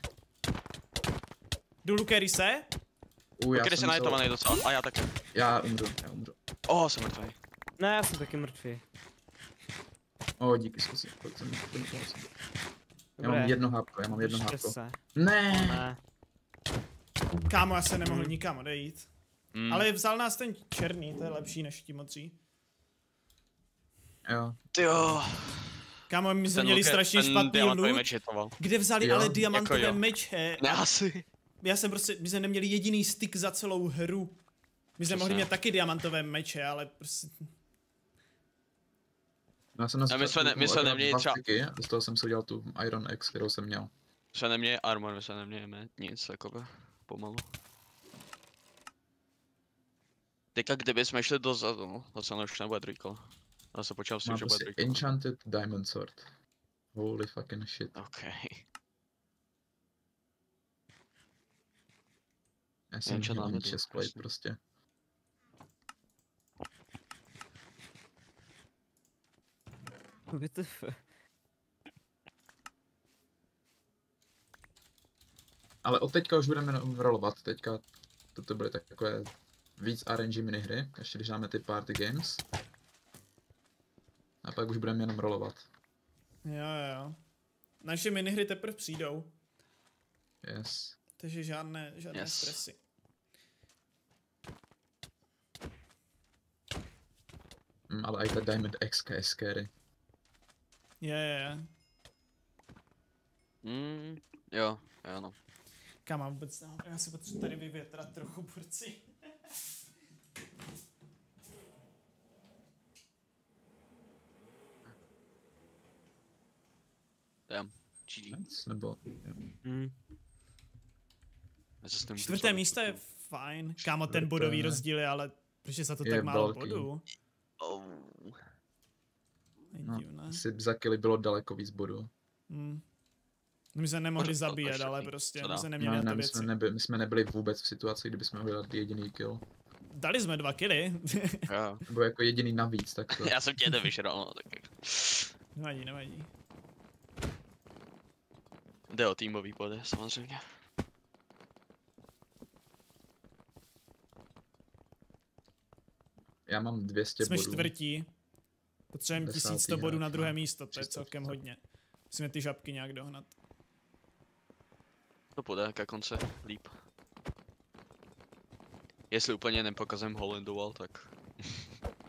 Jdu Lukerise. Lukerise se najtovaný docela, a já taky. Já umřu. Oh, jsem mrtvý. Ne, já jsem taky mrtvý. Oh, díky, zkusím. Já mám jedno hápko. Ne. Kámo, já se nemohl nikam odejít. Ale vzal nás ten černý, to je lepší než ti modří. Jo. Kámo, my jsme měli strašně špatný loot. Kde vzali ale diamantové meče? My jsme neměli jediný styk za celou hru. My jsme mohli mít taky diamantové meče, ale prostě... My jsme neměli třeba... Z toho jsem si udělal tu Iron X, kterou jsem měl. My jsme neměli armor, my jsme neměli nic takové. Pomalu. Teďka kdyby jsme šli dozadu, docela už nebude trojko. Já se počal s tím, že bude trojko. Enchanted diamond sword. Holy fucking shit. Okay. Já jsem měl chestplate prostě. WTF. Ale od teďka už budeme rolovat, teďka to bude takové víc RNG minihry, ještě když dáme ty Party Games. A pak už budeme jenom rolovat. Jo. Naše minihry teprve přijdou. Yes. Takže žádné stresy. Ale i ta Diamond XK je scary. Jo. Kámo, vůbec ne, já si potřebuji tady vyvětrat trochu porci. Tam, Chiri. Nebo... Čtvrté místo je fajn. Kámo, ten bodový rozdíl je, ale proč je za to tak málo bodů? No, asi za kily bylo daleko víc bodů. My jsme nemohli zabíjet, ale prostě my jsme neměli na to věci. My jsme nebyli vůbec v situaci, kdyby jsme udělali jediný kill. Dali jsme 2 killy. Nebo jako jediný navíc, tak to... Já jsem tě jeden vyžral, no tak... Nevadí, nevadí. Jde o týmový body, samozřejmě. Já mám 200 bodů. Jsme čtvrtí. Potřebujeme 1100 bodů na druhé místo, to je celkem hodně. Musíme ty žabky nějak dohnat. To půjde ke konci líp. Jestli úplně nepokazím Hollandoval, tak...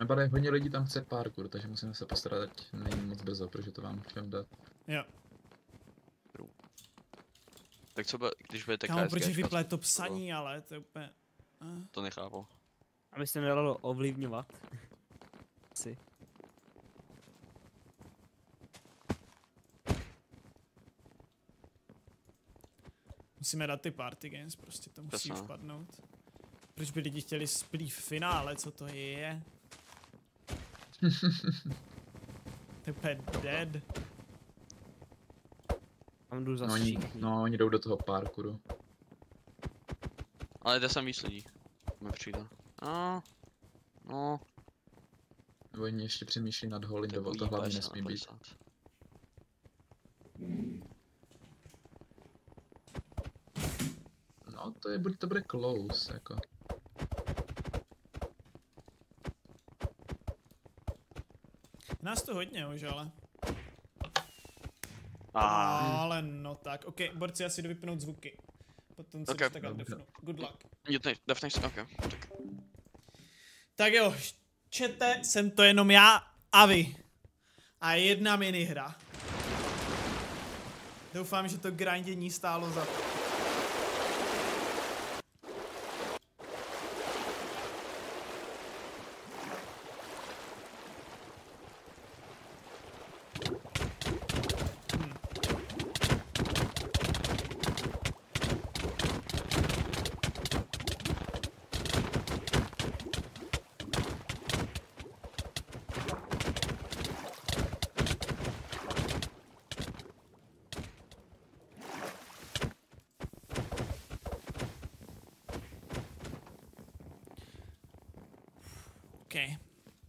Nebadej, hodně lidí tam chce parkour, takže musíme se postarat, ať není moc brzo, protože to vám všem dát. Jo. Tak co bude, když budete KSG? Kámo, proč vyplé to psaní, ale to je úplně... To nechápu. A my se nedalo ovlivňovat. Si. Musíme dát ty Party Games, prostě to musí vpadnout. Proč by lidi chtěli splý v finále, co to je? To je dead. Tam jdu za oni jdou do toho parkouru. Ale jde sem víc lidí. Mě přijde. No. Oni ještě přemýšlí nad holy, nebo to hlavně nesmí být. No, to bude close, jako. Nás to hodně už, ale. Ale no tak, ok, borci, já si jdu vypnout zvuky. Potom se tak defnu. Good luck. Defneš se, ok. Tak jo, čete, jsem to jenom já a vy. A jedna minihra. Doufám, že to grindění stálo za to.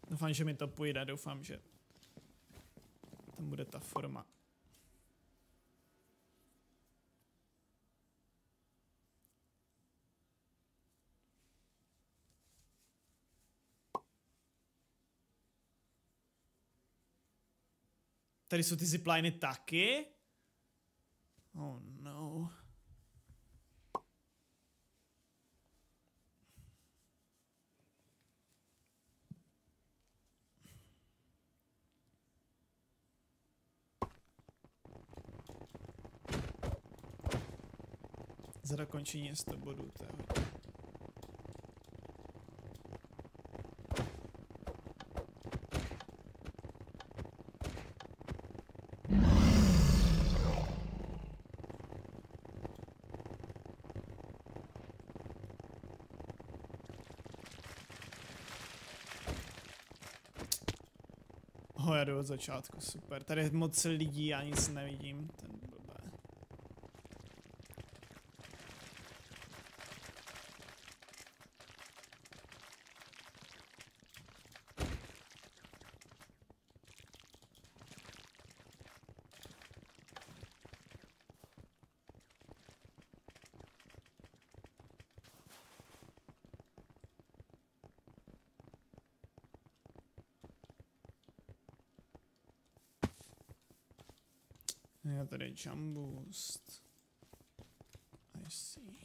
Doufám, že mi to půjde, doufám, že tam bude ta forma. Tady jsou ty zipliny taky? Oh no. Za dokončení je 100 bodů, to je hodně. Ho, já jdu od začátku, super. Tady je moc lidí, já nic nevidím. Tady je jump boost. I see.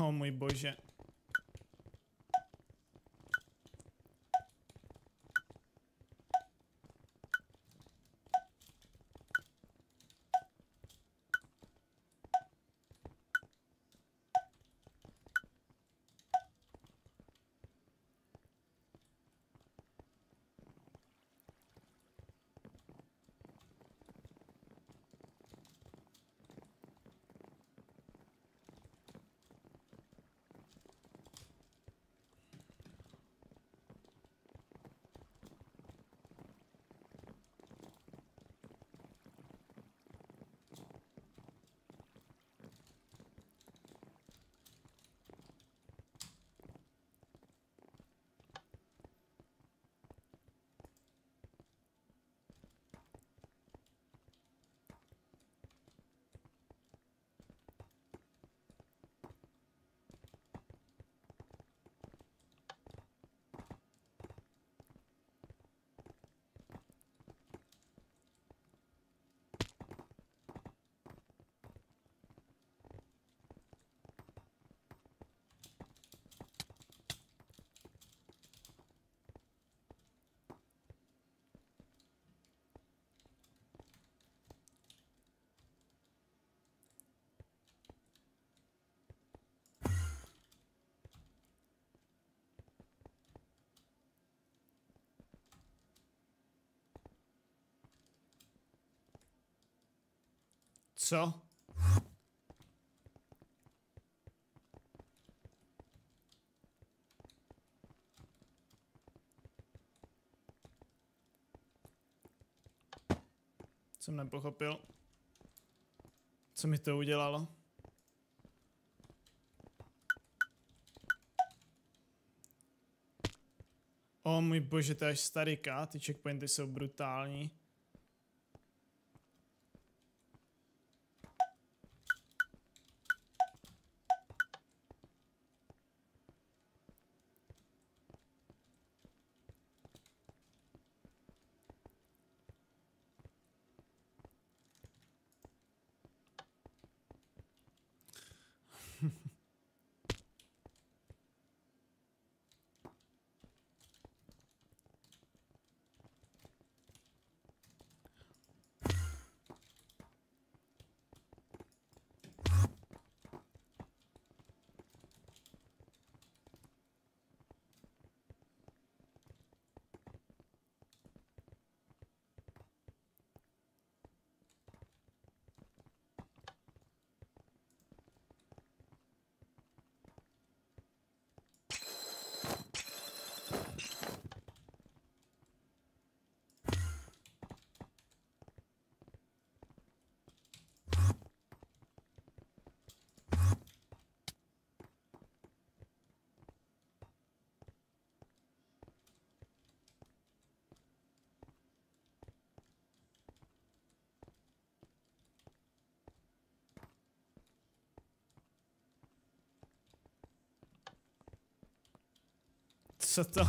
Oh můj bože. Co? Jsem nepochopil. Co mi to udělalo? O můj bože, to je až staryka, ty checkpointy jsou brutální. Co to?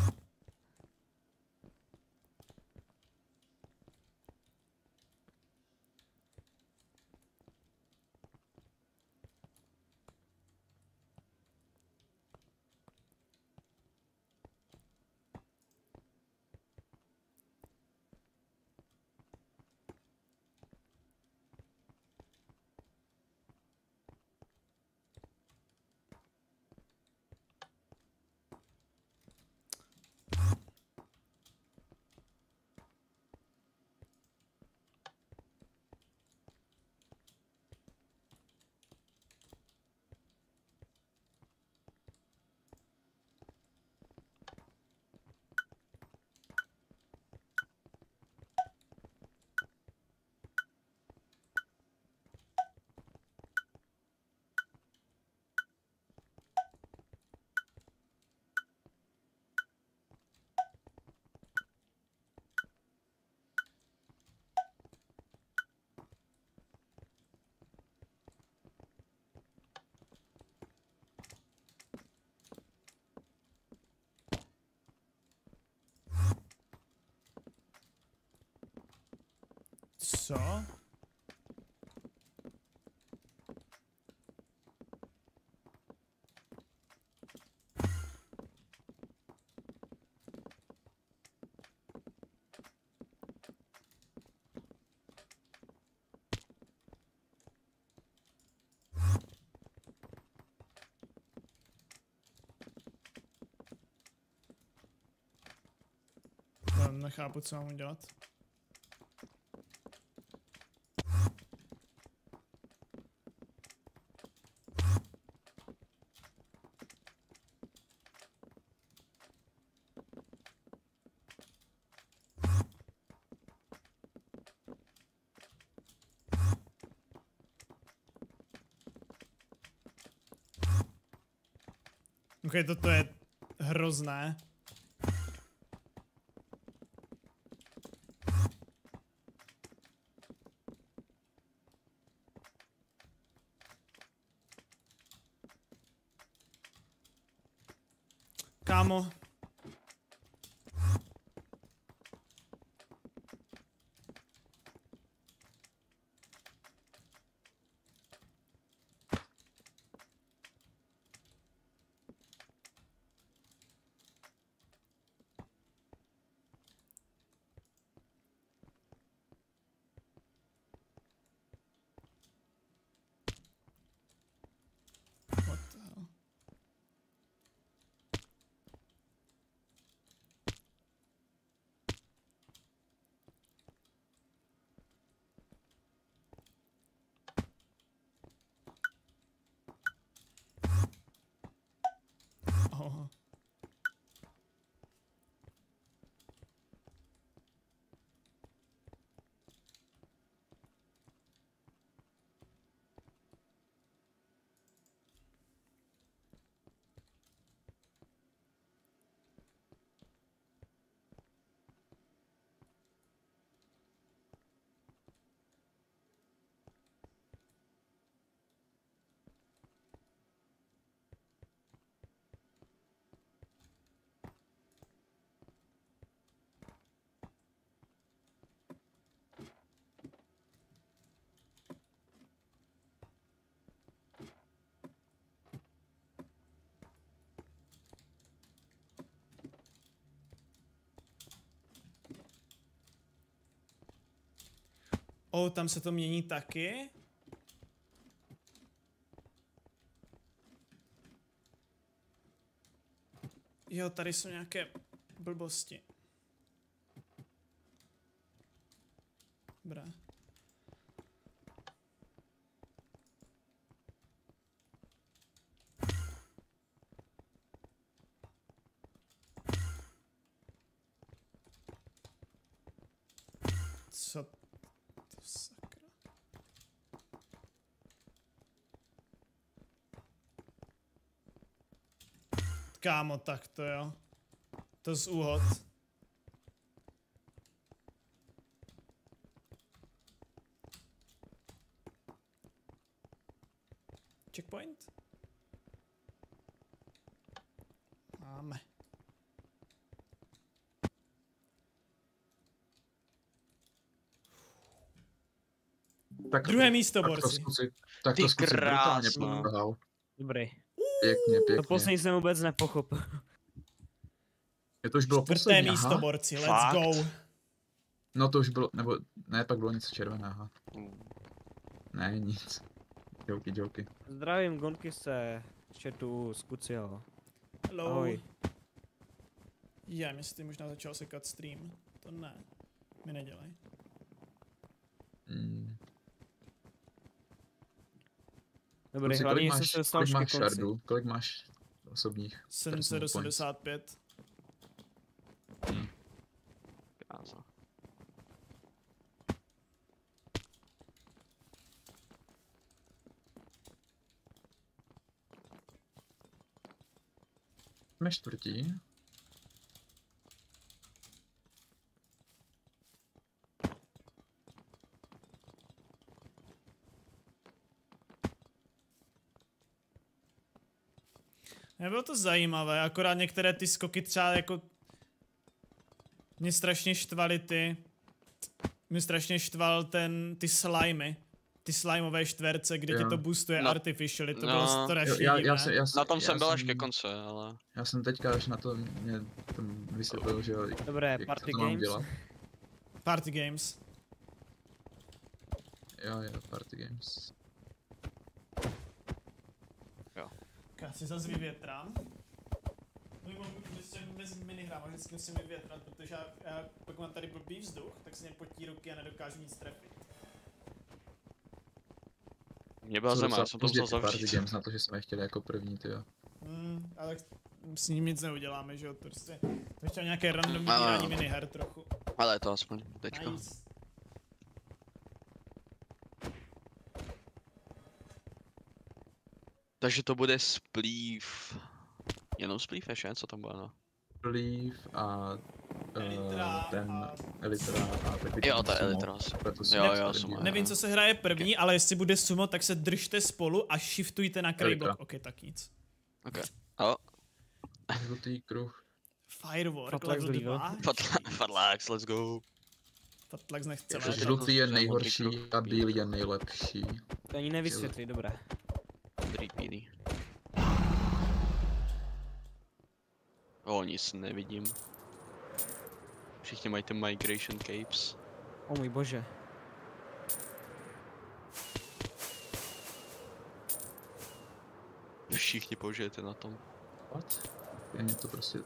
Co? Nechápu, co mám udělat. Okay, toto je hrozné. Kámo. O, tam se to mění taky. Jo, tady jsou nějaké blbosti. Dobrá. Co to sakra? Kámo, tak to jo. To z úhod. Checkpoint? Máme. Tak, druhé místo, borci. Tak to zkusím, brutálně podvrhal. Dobrý. Pěkně, pěkně. To poslední jsem vůbec nepochopil. To už bylo poslední, aha. Místo, borci, let's fakt? Go. No to už bylo, nebo, ne, pak bylo něco červeného. Ne, nic. Joky, joky. Zdravím, Gonky se chatu z Kuciho. Hello. Ahoj. Já myslím, možná začal sekat stream. To ne, mi nedělej. Mm. Dobrý, hlavně jsem se dostal ke konci. Shardu? Kolik máš osobních? 785. Hm. Krása. Jsme čtvrtí. Nebylo to zajímavé, akorát některé ty skoky třeba jako... Mě strašně štvaly ty... Mě strašně štval ty slimy. Ty slimeové štverce, kde ti to boostuje artificially, to bylo strašně divné. Na tom jsem byl až ke konci, ale... Já jsem teďka až na to mě vysvětlil, že jo... Dobré, Party Games. Party Games. Jo, jo, Party Games. Já si zase vyvětrám. Mimo, bez minihrám, vždycky musím vyvětrat, protože já pokud mám tady blbý vzduch, tak se mě potí ruky a nedokážu nic trefit. Mě byla zima, já jsem to musel zavřít. Games na to, že jsme chtěli jako první, ty jo. Ale s ním nic neuděláme, že jo, prostě. To chtěl nějaké random vybírání miniher trochu. Ale je to aspoň teďka. Nice. Takže to bude splýv. Jenom splýv ještě, co tam bude, no? Splýv a... Elytra a taky... Jo, ta Elytra. Jo, jo, Sumo. Nevím, co se hraje první, ale jestli bude Sumo, tak se držte spolu a shiftujte na kraj blok. Ok, tak nic. Ok. Halo. Žlutý kruh. Firework, level 2. Fatlax, let's go. Fatlax nechce létat. Žlutý je nejhorší a bílý je nejlepší. To ani nevysvětlí, dobré. O, nic nevidím. Všichni mají ty migration capes. O můj bože. Všichni použijete na tom. What? Já mě to prostě...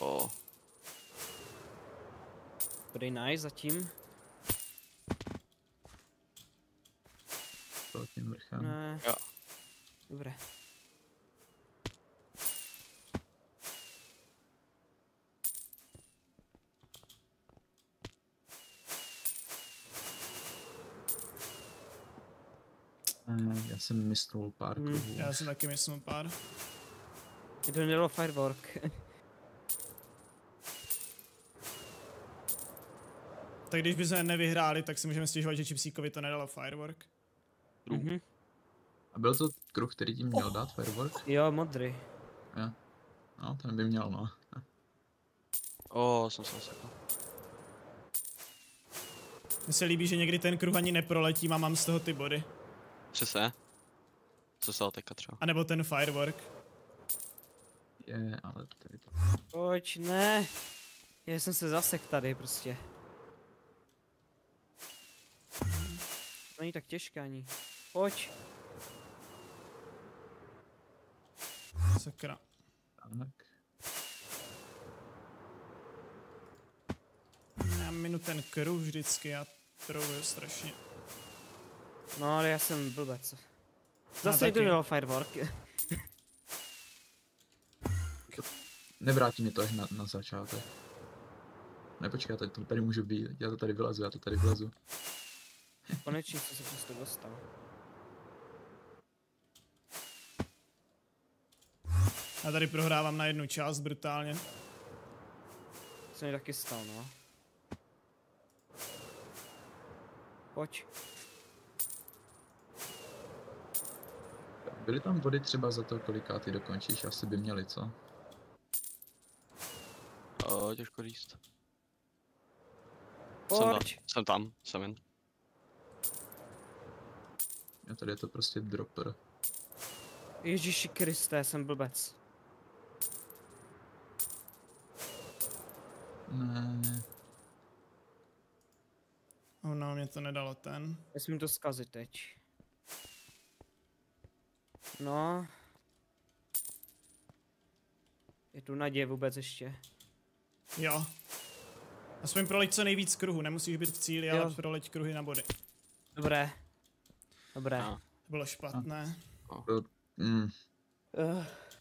O. Pretty nice zatím. Ne. Jo. Dobré. Já jsem myslel pár kruhů. Já jsem taky myslel pár. Je to mělo firework. Tak když bychom nevyhráli, tak si můžeme stěžovat, že Chipsíkovi to nedalo firework. A byl to kruh, který ti měl dát firework? Jo, modrý. Jo. No, ten by měl, no. Jsem se osekal. Mně se líbí, že někdy ten kruh ani neproletím a mám z toho ty body. Přesně. Co se teďka třeba? A nebo ten firework. je, ale tady to... Pojď, ne! Já jsem se zasek tady prostě. Není tak těžká ani. Pojď! Sakra. Tak. Já minu ten kruh vždycky, já trouju strašně. No ale já jsem blbec. Zase jdu do firework. Nevrátí mě to až na začátek. Nepočkej, já tady můžu být, já to tady vylezu, Konečně jsem se prostě dostal. Já tady prohrávám na jednu část brutálně. To se mi taky stalo, no. Pojď. Byly tam body třeba za to, koliká ty dokončíš, asi by měly, co? O, těžko říct. Jsem tam. A tady je to prostě dropper. Ježíši Kriste, jsem blbec. Ne. Oh, no, mě to nedalo ten. Nesmím to zkazit teď. No. Je tu naděje vůbec ještě. Jo. Aspoň proleď co nejvíc kruhu, nemusíš být v cíli, jo, ale proleď kruhy na body. Dobré. Dobré. No. Bylo špatné. No.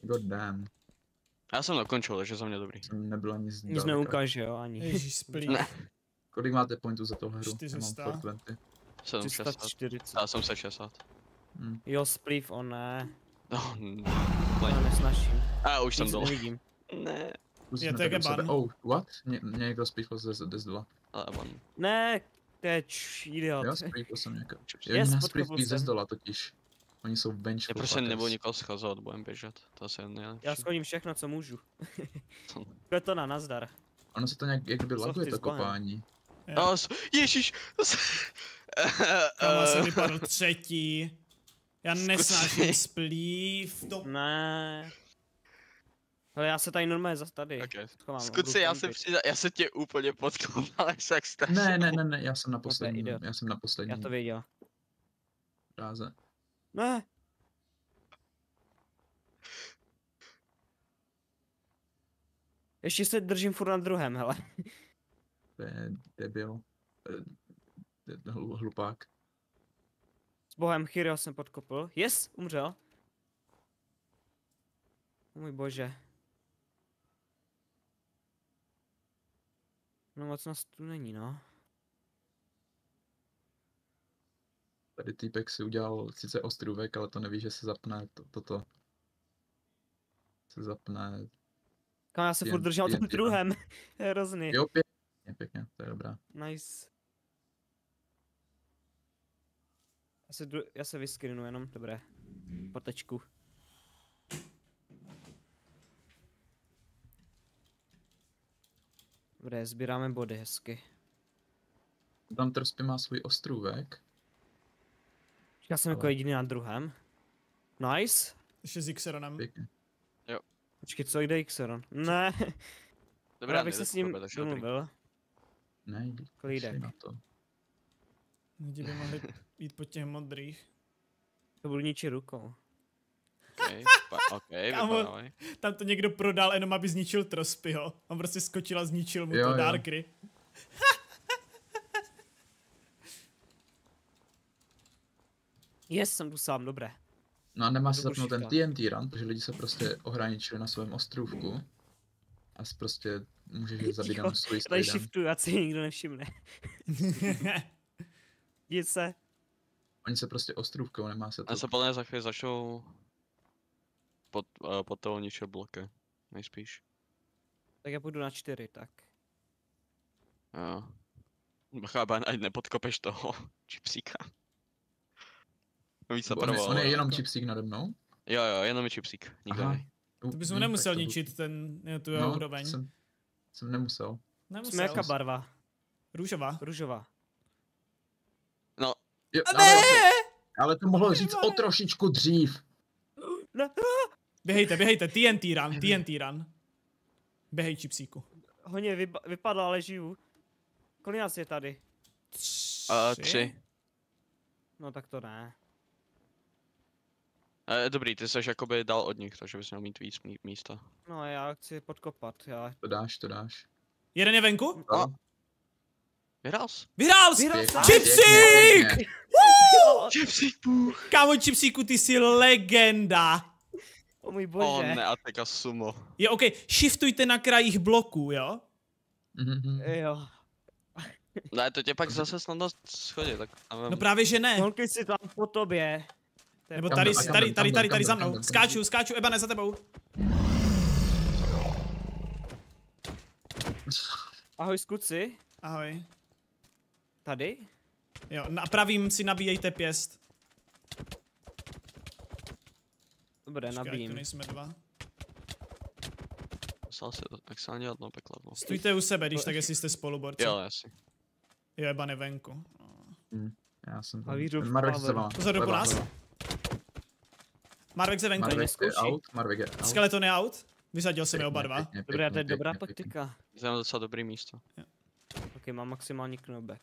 God damn. Já jsem dokončil, takže za mě dobrý. Nebylo nic daleka. Nic neukáže, jo, ani. Ježíš, splý. Kolik máte pointů za tu hru? 400. 760. Já jsem 60. Jo, spliv, on ne. No, já nesnaším. A už jsem dole. Ne. Je to jak ban. Oh, what? Mě někdo splivl ze DS2. Ale ban. Ne, to je idiot. Jo, splivl jsem někdo. Já splivl ze zdola totiž. Oni jsou bench. Já prostě nebudu nikoho schazovat, budem běžet. To asi je nejlepší. Já schodím všechno, co můžu. Je to na nazdar. Ono se to nějak, jak by laguje to kopání. Ježíš! Kama jsem vypadl třetí. Já nesnáším splýv, to... Ne. Hele, já se tady normálně zas tady. Okay. Zkuci, já se tě úplně podkoval, až tak strašně. Ne, já jsem na poslední. Já to věděl. Ráze. Ne. Ještě se držím furt na druhém, hele. To je debil. Hlupák. S bohem, Chiriho jsem podkopl. Yes, umřel. Můj bože. No moc nás tu není, no. Tady týpek si udělal sice ostrůvek, ale to neví, že se zapne toto. Se zapne... Kam já se furt držel tím druhem. Hrozný. Jo, pěkně, to je dobrá. Nice. Já se vyskrinu jenom, dobré. Potečku. Dobré, sbíráme body hezky. Tam Trospy má svůj ostrůvek. Já jsem jako jediný na druhém. Nice. Ještě s Xeronem. Jo. Počkej, co jde Xeron? Ne. Dobrá, abych se s ním domluvil. Ne, jde na to. Lidi by mohli jít po těch modrých. To budu ničit rukou. Okay, vypadávej. Tam to někdo prodal, jenom aby zničil Trospyho. On prostě skočil a zničil mu to Darkry. Yes, jsem tu sám, dobré. No a nemá se zapnout ten TNT run, protože lidi se prostě ohraničili na svém ostrůvku. A prostě můžeš zabít jenom svůj stejden. Tady shiftuju, ať si nikdo nevšimne. Jít se. Oni se prostě ostrůvkou, nemá se to... Já se podle mě za chvíli začnou... pod toho ničeho bloky, nejspíš. Tak já půjdu na 4, tak. Jo. Chápem, ať nepodkopeš toho Chipsíka. Víc zapravo. On je jenom Chipsík nade mnou? Jo, jenom je Chipsík, nikdo ne. To bys mu nemusel ničit ten, tu jeho úroveň. Jsem nemusel. Jsme jaká barva? Růžová. Růžová. No. Jo, ale to mohlo říct o trošičku dřív. Běhejte, běhejte, TNT run. Běhej, Chipsíku. Honě vypadla, ale žiju. Kolik nás je tady? 3. No tak to ne. Dobrý, ty jsi jakoby dal od nich, takže bys měl mít víc místa. No já chci podkopat, já. To dáš. Jeden je venku? No. Vyhrál jsi! Chipsík! Chipsík půh! Kámo, Chipsíku, ty jsi legenda! O můj bože. O ne, a teďka sumo. Jo, okej, shiftujte na krajích bloků, jo? Jo. Ne, to tě pak zase snadno schodí, tak... No právě, že ne. Holky si tam po tobě. Nebo tady za mnou. Skáču, Ebane, za tebou. Ahoj, skuci. Ahoj. Tady? Jo, na pravým si nabíjejte pěst. Dobré, nabíjím. Počkej, nejsme dva. Tak se ani jedno peklo. Stůjte u sebe, když tak, jestli jste spoluborci. Jo, jasně. Jo, Ebane venku. Já jsem tam. Marvek se má. Pozor, po nás. Marvek se venku. Marvek je out. Skeleton je out. Vysadil jsem je oba dva. Dobré, to je dobrá taktika. Jsem docela dobrý místo. Ok, mám maximální knobback.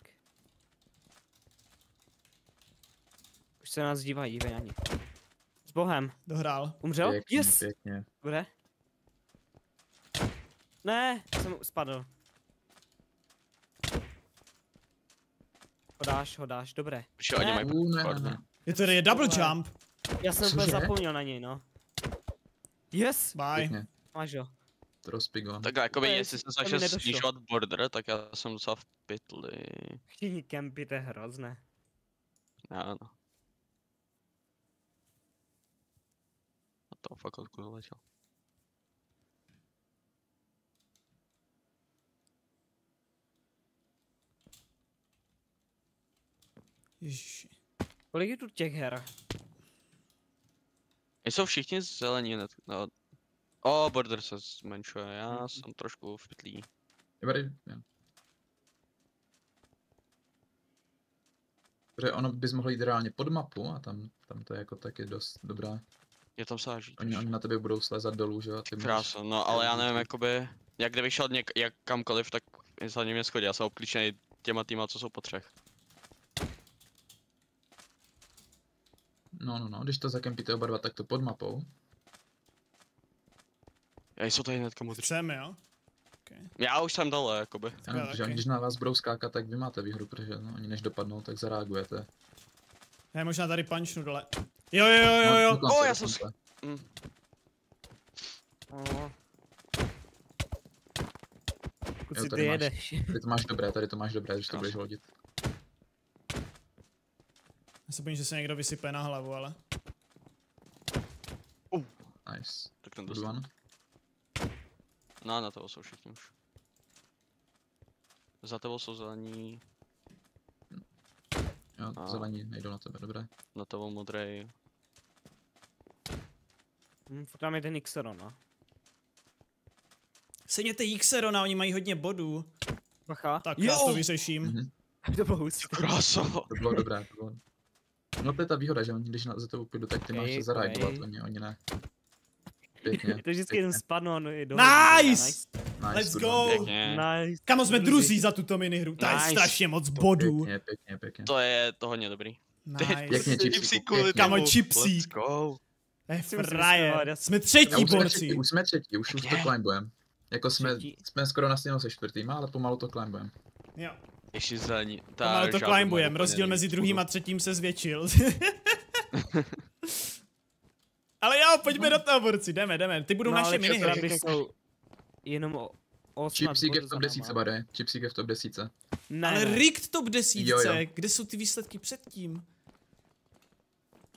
Už se nás dívají, vejani. S bohem. Dohrál. Umřel? Yes! Dobré. Ne, jsem spadl. Ho dáš, dobré. Ne. Je to je double jump. Já jsem úplně zapomněl na něj, no. Yes! Bye. Máš ho. Trospy go. Tak jakoby, jestli jsem začal snižovat border, tak já jsem docela v pytli. Chtějí kempy, to je hrozné. Ano. A to fakt odkud letěl. Ježiši. Kolik je tu těch her? Jsou všichni zelení, no. O, border se zmenšuje, já jsem trošku v pytlí. Protože ono bys mohl jít reálně pod mapu a tam to je jako taky dost dobrá. Je tam sáží. Oni na tebe budou slezat dolů, že jo? Krása, no ale já nevím, jakoby... Jak kdybych šel kamkoliv, tak instantně mě schodí, já jsem obklíčený těma týma, co jsou po třech. No, když to zakempíte oba dva, tak to pod mapou. Já jsou tady hnedka modrý. Chceme, jo? Okay. Já už jsem dole, jakoby. Ano, protože když na vás budou skákat, tak vy máte výhru, protože no, oni než dopadnou, tak zareagujete. Já možná tady punchnu dole. Jo. No, já jsem se... Kuci, ty jedeš. Tady to máš dobré, když to budeš hodit. Já se bojím, že se někdo vysype na hlavu, ale... Nice. Tak ten dostane. No na toho jsou všichni už. Za tebou jsou zelení. Jo, zelení nejdou na tebe, dobré. Na tebou modrej. Tam je ten Xerona. Seděte Xerona, oni mají hodně bodů. Bacha. Tak já to vyseším. To bylo hustý. Kráso. To bylo dobré, to bylo. No to je ta výhoda, že oni když za tebou půjdu, tak ty máš se zareagovat, oni ne. Pěkně. To vždycky jen spadnou, no je dobré. Nice! Let's go! Nice. Kamo, jsme druzí za tuto minihru, to je strašně moc bodů. Pěkně. To je to hodně dobrý. Nice. Kamo, Chipsík. Frajer, jsme třetí borci. Už to climbujeme. Jako jsme skoro na sněnou se čtvrtýma, ale pomalu to climbujeme. Jo. Ještě zelení. Pomalu to climbujeme, rozdíl mezi druhým a třetím se zvětšil. Ale jo, pojďme do toho, borci, jdeme, ty budou no, naše minihry. Jenom o Chipsík je v top 10, bade, Chipsík je v top 10. Ale Rikt top 10, kde jsou ty výsledky předtím?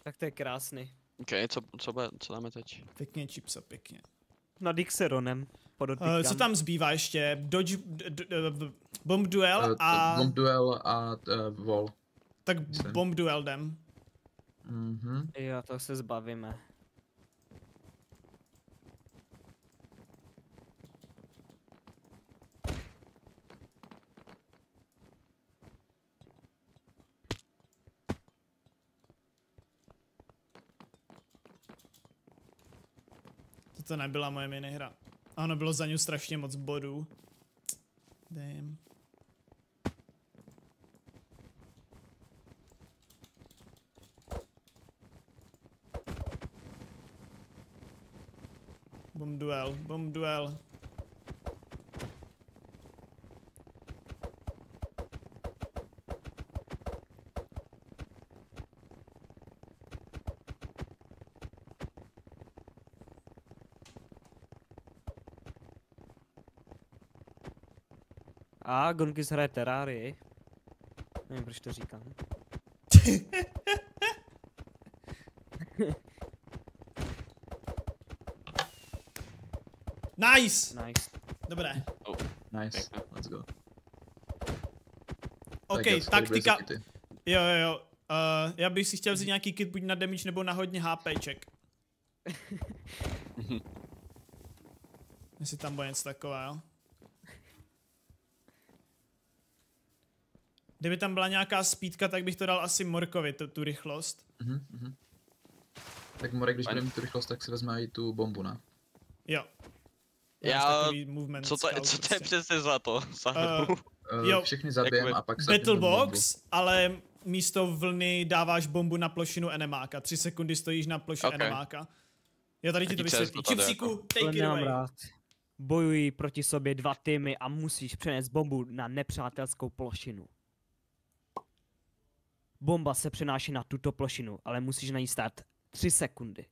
Tak to je krásný. Ok, co dáme teď? Pěkně, Chipsa, pěkně. Nad Xeronem, podotýkám. Co tam zbývá ještě? Bomb Duel a... Bomb Duel a Vol. Tak Bomb Duel jdem. Jo, to se zbavíme. To nebyla moje minihra. Ano, bylo za ní strašně moc bodů. Damn. Bomb duel, bomb duel. A Gonkis hraje Terrarii. Nevím, proč to říkám. Nice! Nice. Dobré. Oh, nice. Let's go. OK, taktika. Jo, jo, jo. Já bych si chtěl vzít nějaký kit buď na damage nebo na hodně HPček. Jestli tam bude něco takového. Kdyby tam byla nějaká spídka, tak bych to dal asi Morkovi, tu rychlost. Tak Morek, když bude mít tu rychlost, tak si vezme i tu bombu, ne? Jo. Já, co to je přesně za to? Jo, všechny zabijem a pak Battlebox, ale místo vlny dáváš bombu na plošinu enemáka. 3 sekundy stojíš na plošině enemáka. Jo, tady ti to vysvětlí. Chipsíku, take it away. Bojují proti sobě 2 týmy a musíš přenést bombu na nepřátelskou plošinu. Bomba se přenáší na tuto plošinu, ale musíš na ní stát 3 sekundy.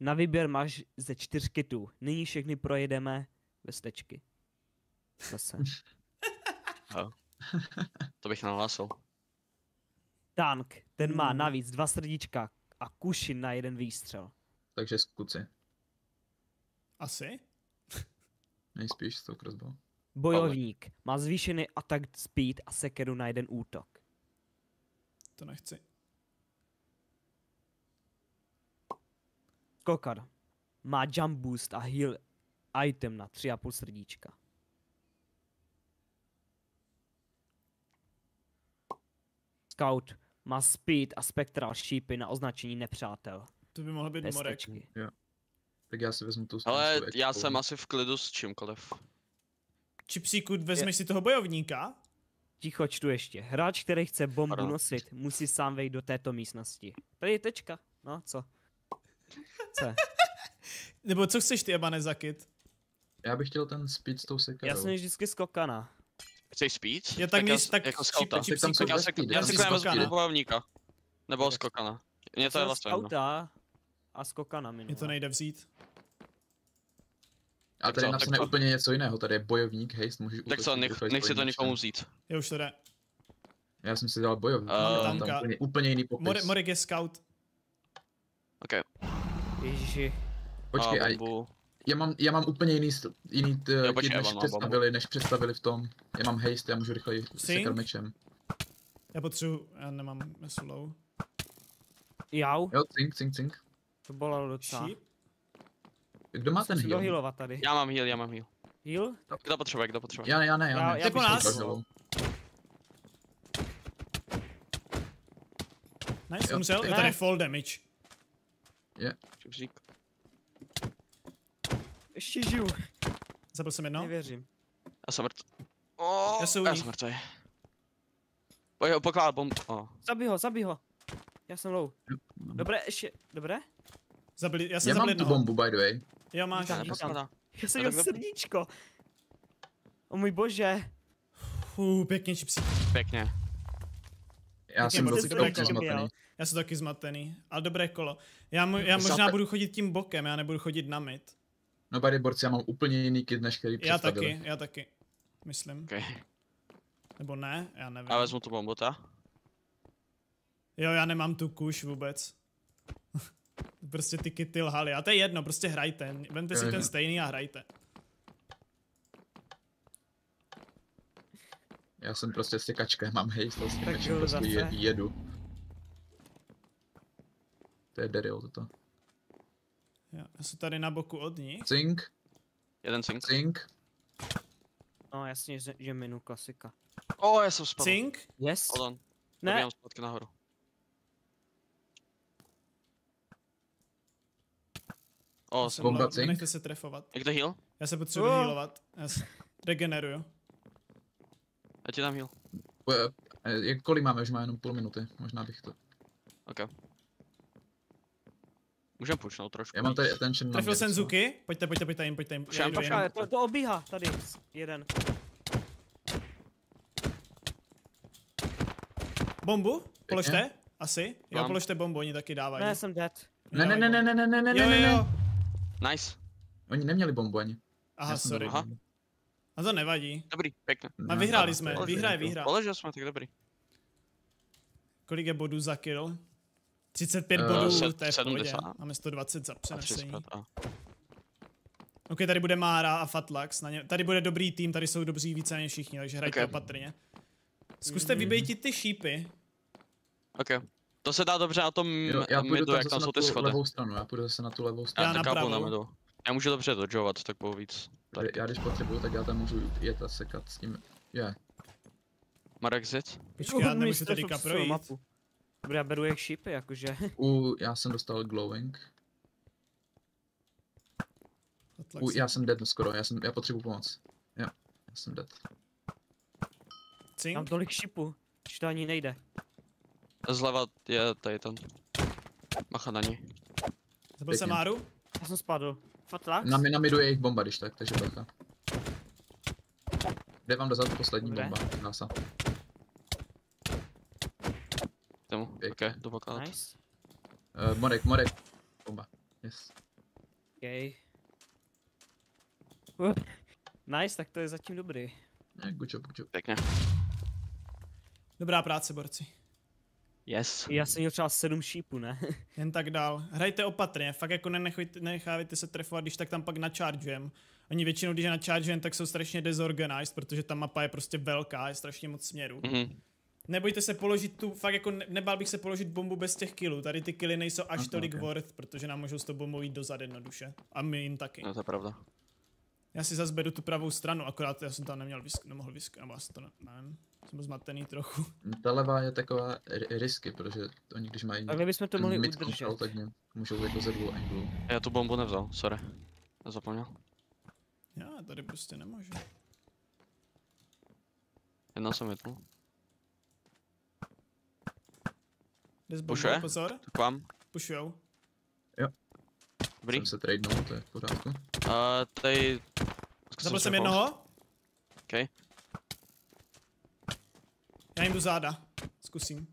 Na výběr máš ze 4 kitů. Nyní všechny projedeme ve stečky. Zase. To bych nahlásil. Tank, ten má navíc 2 srdíčka a kušin na 1 výstřel. Takže skuci. Asi? Nejspíš s tou crossbow. Bojovník má zvýšený attack speed a sekeru na 1 útok. To nechci. Kokar má jump boost a heal item na 3,5 srdíčka. Scout má speed a spektral šípy na označení nepřátel. To by mohlo být Morek. Yeah. Tak já si vezmu tu stůl. Ale já jsem asi v klidu s čímkoliv. Chipsíku, vezmeš si toho bojovníka? Ticho, čtu ještě. Hráč, který chce bombu nosit, musí sám vejít do této místnosti. Tady je tečka. No, co? Nebo co chceš ty, Ebane, za kit? Já bych chtěl ten speed s tou sekerou. Já jsem vždycky skokana. Chceš speed? Já tak měj jako skauta. Já si vezmu bojovníka. Nebo skokana. Mně to je vlastně skauta a skokana minulá. Mně to nejde vzít. A tady napsané úplně něco jiného, tady je bojovník, hejst, můžeš útočit. Tak co, nech si to někomu vzít. Jo, už to jde. Já jsem si dal bojovník, tam úplně jiný popis. Morek je scout. OK. Ježiši. Počkej, já mám úplně jiný kit, než představili v tom. Já mám hejst, já můžu rychleji sekat mečem. Já potřebuji, já nemám mesulou. Jau. Jo, cink. To bolelo docela. Kdo má ten heal? Tady. Já mám heal. Heal? Kdo potřebuje? Já ne. Tak u nás. Nice, umřel. Je tady fall damage. Je. Čipsík. Ještě žiju. Zabil jsem jedno. Nevěřím. Já jsem mrtvý. Já jsem mrtvý. Pokládá bomb. Zabij ho. Já jsem low. Dobré, ještě. Dobré? Zabili, já mám tu bombu, by the way. Jo, máš. Já jsem měl srdíčko. O můj bože. Pěkně, Chipsík. Pěkně. Já jsem taky zmatený. Já jsem taky zmatený. Ale dobré kolo. Já možná budu chodit tím bokem, já nebudu chodit na mid. No buddy borci, já mám úplně jiný kit, než který představili. Já taky. Myslím. Okay. Nebo ne, já nevím. Já vezmu tu bombu, ta? Jo, já nemám tu kuš vůbec. Prostě ty kity lhaly, a to je jedno, prostě hrajte, vemte si ten stejný a hrajte. Já jsem prostě sekačka, mám hejst, prostě jedu. To je deril toto. Jo, já jsem tady na boku od nich. Cink. Jeden cink. Cink. No jasně, že minu klasika. Já jsem spadl. Cink? Yes. Hold on. Ne. Dobíjám zpátky nahoru. O, jsem bombaci. Nechte se trefovat. Jak to heal? Já se potřebuji healovat. Já se regeneruju. Já ti dám heal. Kolik máme? Už má jenom půl minuty. Možná bych to... Ok. Můžeme pušnout trošku. Já mám tady attention. Trefil jsem Zuky. Pojďte jim. To obíhá tady. Jeden. Bombu? Položte? Asi? Jo, položte bombu, oni taky dávají. Ne, jsem dead. Ne. Nice. Oni neměli bombu ani. Aha, sorry. A to nevadí. Dobrý, pěkně. A vyhráli jsme, vyhra. Položil jsme, tak dobrý. Kolik je bodů za kill? 35 bodů, to je v pohodě. Máme 120 za přenesení. Ok, tady bude Mára a Fatlax. Tady bude dobrý tým, tady jsou dobří víceméně všichni, takže hrajte opatrně. Zkuste vybejtit ty šípy. Ok. To se dá dobře na tom midu, jak tam jsou ty schody. Já půjdu zase na tu levou stranu. Já na midu. Já můžu dobře dodžovat, tak bylo víc. Já když potřebuju, tak já tam můžu jít a sekat s tím. Je. Marek zit? Počkej, já nemůžu tady projít. Dobrý, já beru jak šípy, jakože. Já jsem dostal glowing. Já jsem dead skoro, já potřebuju pomoc. Jo, já jsem dead. Mám tolik šípů, že to ani nejde. Zleva je tady ten. Macha na ní. Zabil jsem Máru? Já jsem spadl. Fatlax? Na midu je jejich bomba, když tak, takže bacha. Jde vám dozadu poslední bomba, NASA. Temu, ok, jdu pokládat. Nice. Morek, bomba, yes. Ok. Nice, tak to je zatím dobrý. Good job. Pěkně. Dobrá práce, borci. Yes. Já jsem měl třeba 7 šípů, ne? Jen tak dál. Hrajte opatrně, fakt jako nenechávajte se trefovat, když tak tam pak načargujem. Oni většinou, když je načargujem, tak jsou strašně disorganized, protože ta mapa je prostě velká, je strašně moc směrů. Nebojte se položit tu, fakt jako nebál bych se položit bombu bez těch killů, tady ty killy nejsou až tolik worth, protože nám můžou s tou bombou jít dozad jednoduše. A my jim taky. No to je pravda. Já si zase beru tu pravou stranu, akorát já jsem tam nemohl vysknout, nebo asi to nevím. Jsem zmatený trochu. Ta levá je taková risky, protože oni když mají mid control, tak mě můžou jít ze dvou anglů. Já tu bombu nevzal, sorry. Já zapomněl. Já tady prostě nemůžu. Jedna jsem vytnul. Jde z bombu, pozor. Tak vám. Pušujou. Jo. Dobrý. Jsem se tradenul, to je v pořádku. Tady... Zabil jsem jednoho. Okay. Já jim jdu záda. Zkusím.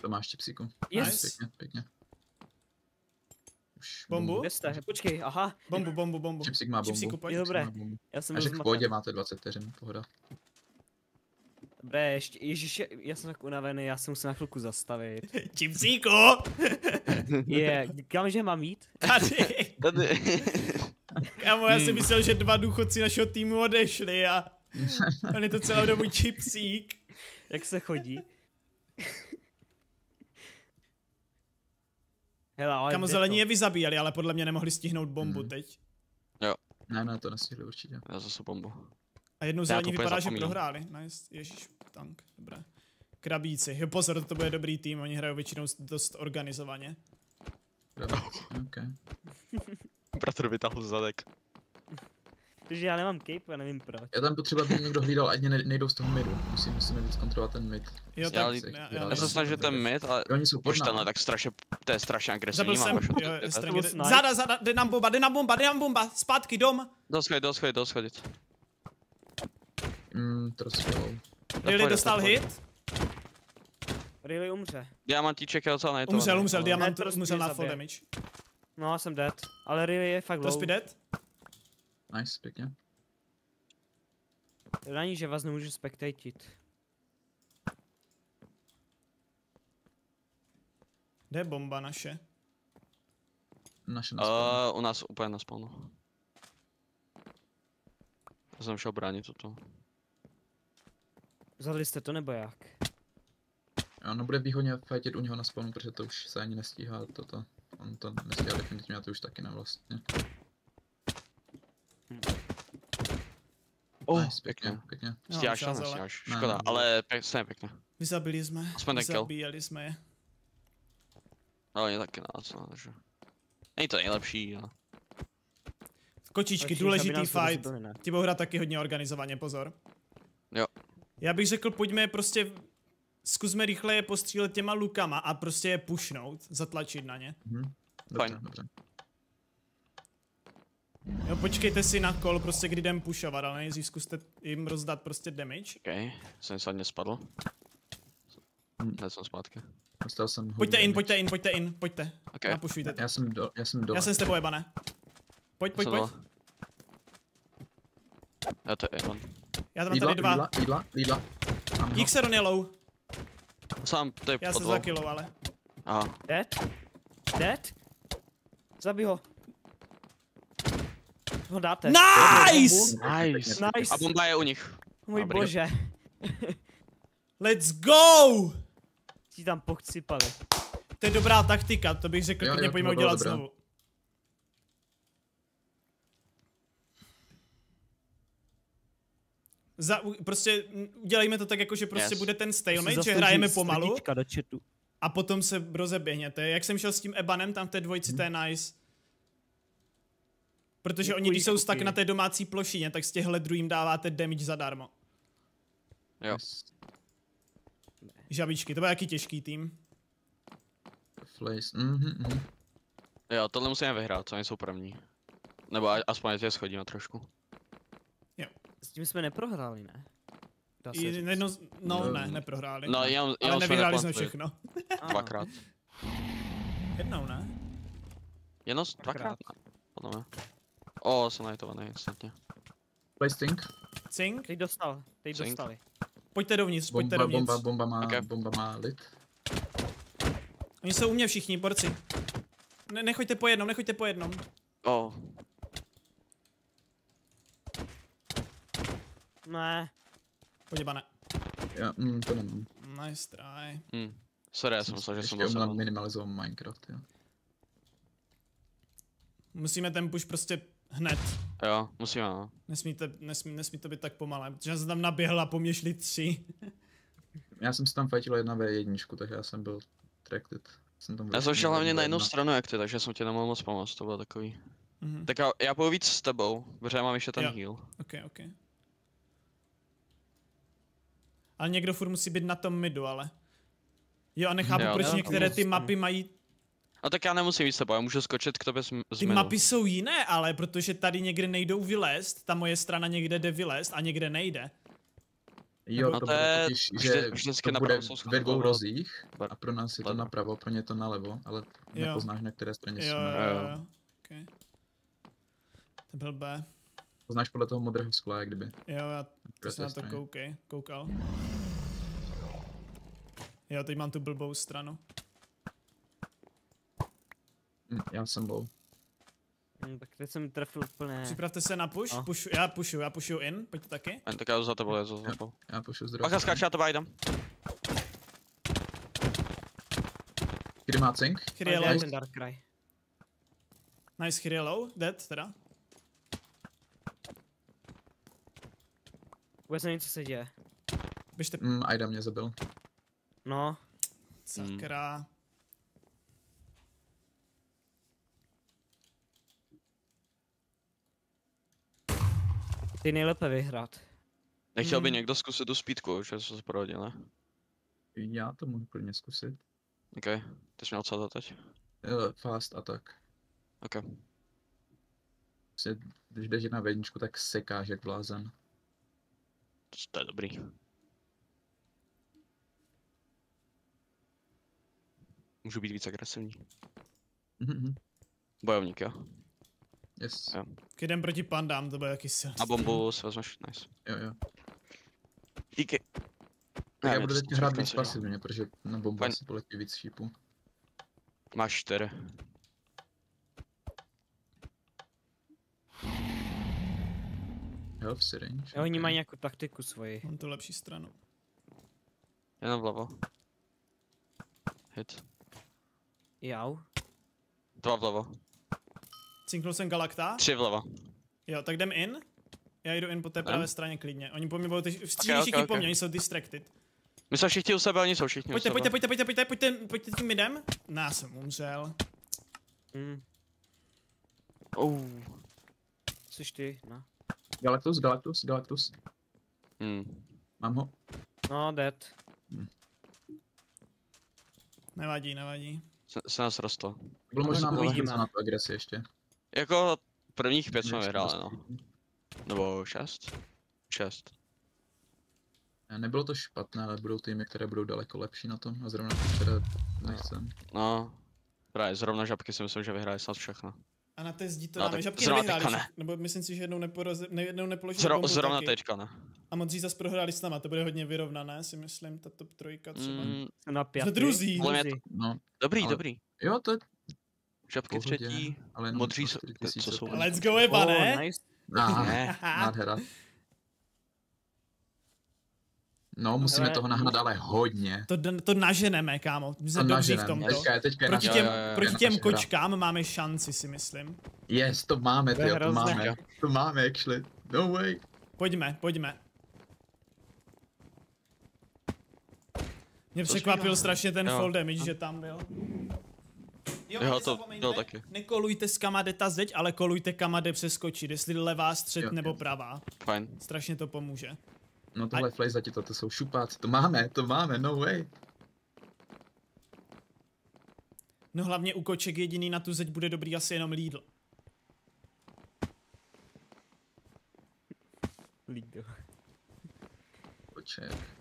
To máš Chipsíku. Yes. Pěkně. Už bombu? Počkej, aha. Bombu. Chipsík má bombu. Chipsíku, pojď. Dobré. Až v pohodě máte 20 vteřin, pohoda. Dobré, ještě, ježiši, já jsem tak unavený, já se musím na chvilku zastavit. Chipsíku! Kam, že mám jít? Tady. Kámo, já jsem myslel, že 2 důchodci našeho týmu odešli a... On je to celou dobu Chipsík. Jak se chodí? Kamo, zelení je vyzabíjeli, ale podle mě nemohli stihnout bombu teď. Jo. Ne, to nestihli určitě. Já zase bombu. A jednou zelení vypadá, že prohráli. Nice. Ježíš, tank, dobré. Krabíci. Jo, pozor, to bude dobrý tým, oni hrajou většinou dost organizovaně. Krabíci, ok. Bratr vytáhl zadek. Protože já nemám cape a nevím proč. Já tam potřeba, aby někdo hlídal, ať mě nejdou z toho midu. Musíme víc kontrolovat ten mid. Jo, já se snažím ten mid, ale už tenhle tak strašně, to je strašně agresivní. Záda, jde nám bomba, zpátky dom. Doschodit. Trospy. Riley dostal hit. Riley umře. Diamantíček je docela nejtovaný. Umřel, diamant umřel na full damage. No, jsem dead, ale Riley je fakt low. Trospy dead. Nice, pěkně. Není, že vás nemůžu spectatit. Kde je bomba naše? Naše na spawnu. U nás úplně na spawnu. Já jsem šel bránit toto. Zadali jste to nebo jak? Ano, bude výhodně fightit u něho na spawnu, protože to už se ani nestíhá toto. On to nestíhá definitivně, já to už taky ne vlastně. Nice, pěkně. Stěháš, škoda, ale pěkně. Vyzabili jsme je. No, je taky nácno, takže... Není to nejlepší, ale... Kočičky, důležitý fight. Ti budou hrát taky hodně organizovaně, pozor. Jo. Já bych řekl, pojďme prostě... Zkusme rychle je postřílet těma lukama a prostě je pushnout, zatlačit na ně. Mhm. Fajn. Jo, počkejte si na kol, prostě kdy jdem pushovat, ale nejdřív zkuste jim rozdat prostě damage. Okej, jsem sadně spadl. Já jsem zpátky. Pojďte in. Okay. Napušujte to. Já jsem dole. Já jsem s tebou, Ebane. Pojď. Já to je on. Já tam mám tady dva. Lidla. Xeron je low. Sám, to je. Já jsem za kilo, ale. Aha. Dead? Zabij ho. No dáte. Nice! A bomba je u nich. Můj bože. Let's go! Ti tam pochcipali. To je dobrá taktika, to bych řekl, že pojďme udělat znovu. Prostě udělejme to tak, jako že prostě bude ten stalemate, že hrajeme pomalu. A potom se rozeběhněte. Jak jsem šel s tím Ebanem, tam v té dvojci, to je nice. Protože oni, když jsou tak na té domácí plošině, tak z těchhle druhým dáváte damage zadarmo. Jo. Žabičky, to byl jaký těžký tým. Jo, tohle musíme vyhrát, co oni jsou první. Nebo aspoň tě schodíme trošku. Jo. S tím jsme neprohráli, ne? No, neprohráli. No, ale nevyhráli jsme všechno. Dvakrát. Jednou, ne? Jenom dvakrát, ne? Podle mě. O, jsem najtovaný, snadně. Play stink. Cink? Teď dostali. Pojďte dovnitř. Bomba má lid. Oni jsou u mě všichni, borci. Nechoďte po jednom. Oh. Ne. Pojď, Bane. Já, to nemám. Nice try. Sorry, já jsem myslel, že jsem dostal. Ještě minimalizoval Minecraft, jo. Musíme ten push prostě hned. Jo, musíme, no. Nesmí to být tak pomalé, protože já jsem tam naběhl a po mě šli tři. Já jsem si tam fightil 1v1, takže já jsem byl tracked. Já jsem šel hlavně na jednu stranu jak ty, takže jsem tě nemohl moc pomoct, to bylo takový. Tak já půjdu víc s tebou, protože já mám ještě ten heal. Ok. Ale někdo furt musí být na tom midu, ale. Jo, a nechápu, proč některé ty mapy mají. No tak já nemusím jít s tebou, já můžu skočit k tobě z midu. Ty mapy jsou jiné, ale protože tady někde nejdou vylézt, ta moje strana někde jde vylézt a někde nejde. Jo, no to je vždycky to bude ve dvou rozích a pro nás je to napravo, pro ně to nalevo, ale nepoznáš, na které straně jsme. Jo. Okay. To byl B. Poznáš podle toho modrého skla, jak kdyby. Jo, já jsem na to koukal. Jo, teď mám tu blbou stranu. Já jsem low. Tak teď jsem trefil úplně. Připravte se na push, já pushuju in, pojďte taky. Tak já za to bude, já pushuju zdroje. Pak skáče, já to bajdám. Chiri má cink. Chiri je low. Nice, Chiri je low, dead teda. Vůbec nevím, co se děje. Běžte. Aida mě zabil. No. Sakra. Ty nejlépe vyhrát. Nechtěl by někdo zkusit tu spítku, že jsem se prohodil, ne? Já to můžu klidně zkusit. Ok, ty jsi měl co to teď? Fast attack. Ok. Když jdeš na V1, tak sekáš jak blázen. To je dobrý. Můžu být víc agresivní. Bojovník, jo? Yes. Jdem proti pandám, to bude jaký silný. A bombu si vezmeš, nice. Jo. Díky. Já budu teď hrát víc pasivně, protože na bombu si poletí víc šípů. Máš 4. Help syringe. Jo, oni mají nějakou taktiku svoji. Mám tu lepší stranu. Jenom vlevo. Hit. Jau. 2 vlevo. Cinknul jsem Galacta. 3 vlevo. Jo, tak jdem in. Já jdu in po té pravé straně klidně. Oni po mě budou teď... Všichni po mě, oni jsou distracted. My jsme všichni u sebe, oni jsou všichni pojďte, u sebe. Pojďte tím jdem. Ná, jsem umřel. Jsi ty, no. Galactus. Mám ho. No, dead. Nevadí. Se nás rostlo. Bylo možná uvidíme na tu agresi ještě. Jako prvních 5 jsme vyhráli, no. Nebo 6? 6. Nebylo to špatné, ale budou týmy, které budou daleko lepší na tom a zrovna ty teda nechcem. No, právě zrovna žabky si myslím, že vyhráli snad všechno. A na té zdi to dáme, žabky nevyhráli, ne. Nebo myslím si, že jednou nepoložili bombu zrovna taky. Teďka ne. A moc zase prohráli s náma, to bude hodně vyrovnané, si myslím, ta top 3 třeba. Na 5. No. Dobrý. Jo, to je... Žabky třetí, ale modří jsou... Let's go, Ebane! Nádhera. No, musíme toho nahnat, ale hodně. To naženeme, kámo. My jsme dobří v tomto. Teďka proti těm kočkám máme šanci, si myslím. Yes, to máme, tyjo, to máme. To máme, actually. No way. Pojďme. Mě překvapil strašně ten fall damage, že tam byl. Jo, to taky. Nekolujte s kama jde ta zeď, ale kolujte kama jde přeskočit, jestli levá, střed nebo pravá. Fajn. Strašně to pomůže. No tohle flejzati, to jsou šupáci, to máme, no way. No hlavně u koček jediný na tu zeď bude dobrý asi jenom Lidl. Koček.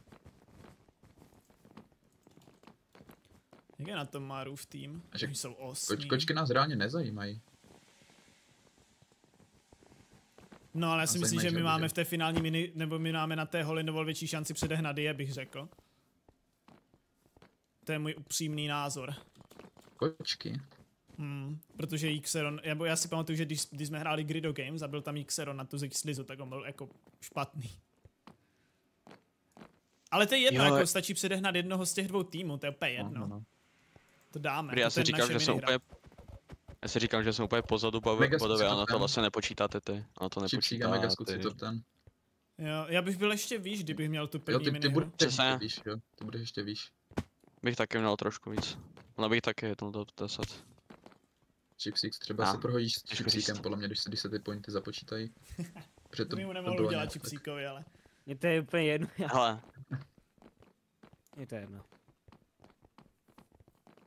Jak je na tom Márův tým? Oni jsou 8. Kočky nás reálně nezajímají. No ale já si myslím, že my máme v té finální mini, nebo my máme na té Holinovol větší šanci předehnat je, bych řekl. To je můj upřímný názor. Kočky. Protože Xeron, já si pamatuju, že když jsme hráli Grido Games a byl tam Xeron na tu Slizu, tak on byl jako špatný. Ale to je jedno, jako stačí předehnat jednoho z těch dvou týmů, to je úplně jedno. No. To dáme, já to je naše minihra. Já si říkám, že jsem úplně pozadu bodově, ale na to vlastně nepočítáte ty. Na to nepočítáte ty. Jo, já bych byl ještě výš, kdybych měl tu první minihru. Ty budeš ještě výš. Bych taky měl trošku víc. Ona bych taky jednou do 10. Chipsík, třeba se prohodíš s Chipsíkem, podle mě, když se ty pointy započítají. My mu nemohli udělat Chipsíkovi, ale... Mně to je úplně jedno. Hele. Mně to je jedno.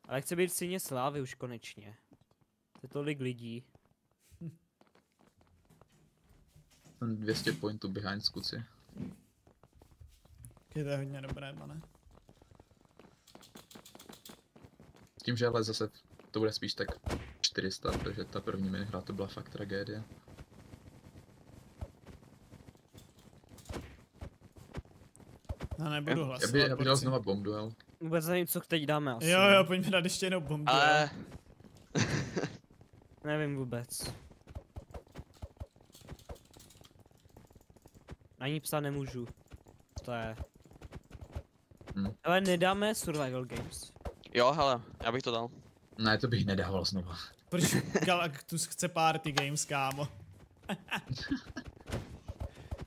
Ale chci být v síně slávy už konečně. To je tolik lidí. Jsem 200 pointů behind z Cuky. Je to hodně dobré, pane. Tím, že ale zase to bude spíš tak 400, protože ta první minihra to byla fakt tragédie. Já nebudu hlasovat. Já bych dal znova Bomb Duel. Vůbec nevím, co teď dáme asi. Jo, pojďme dát ještě jednou Bomb Duel. Ale... Nevím vůbec. Ani psa nemůžu. To je... Ale nedáme Survival Games. Jo, hele, já bych to dal. Ne, to bych nedával znovu. Proč Galactus chce Party Games, kámo?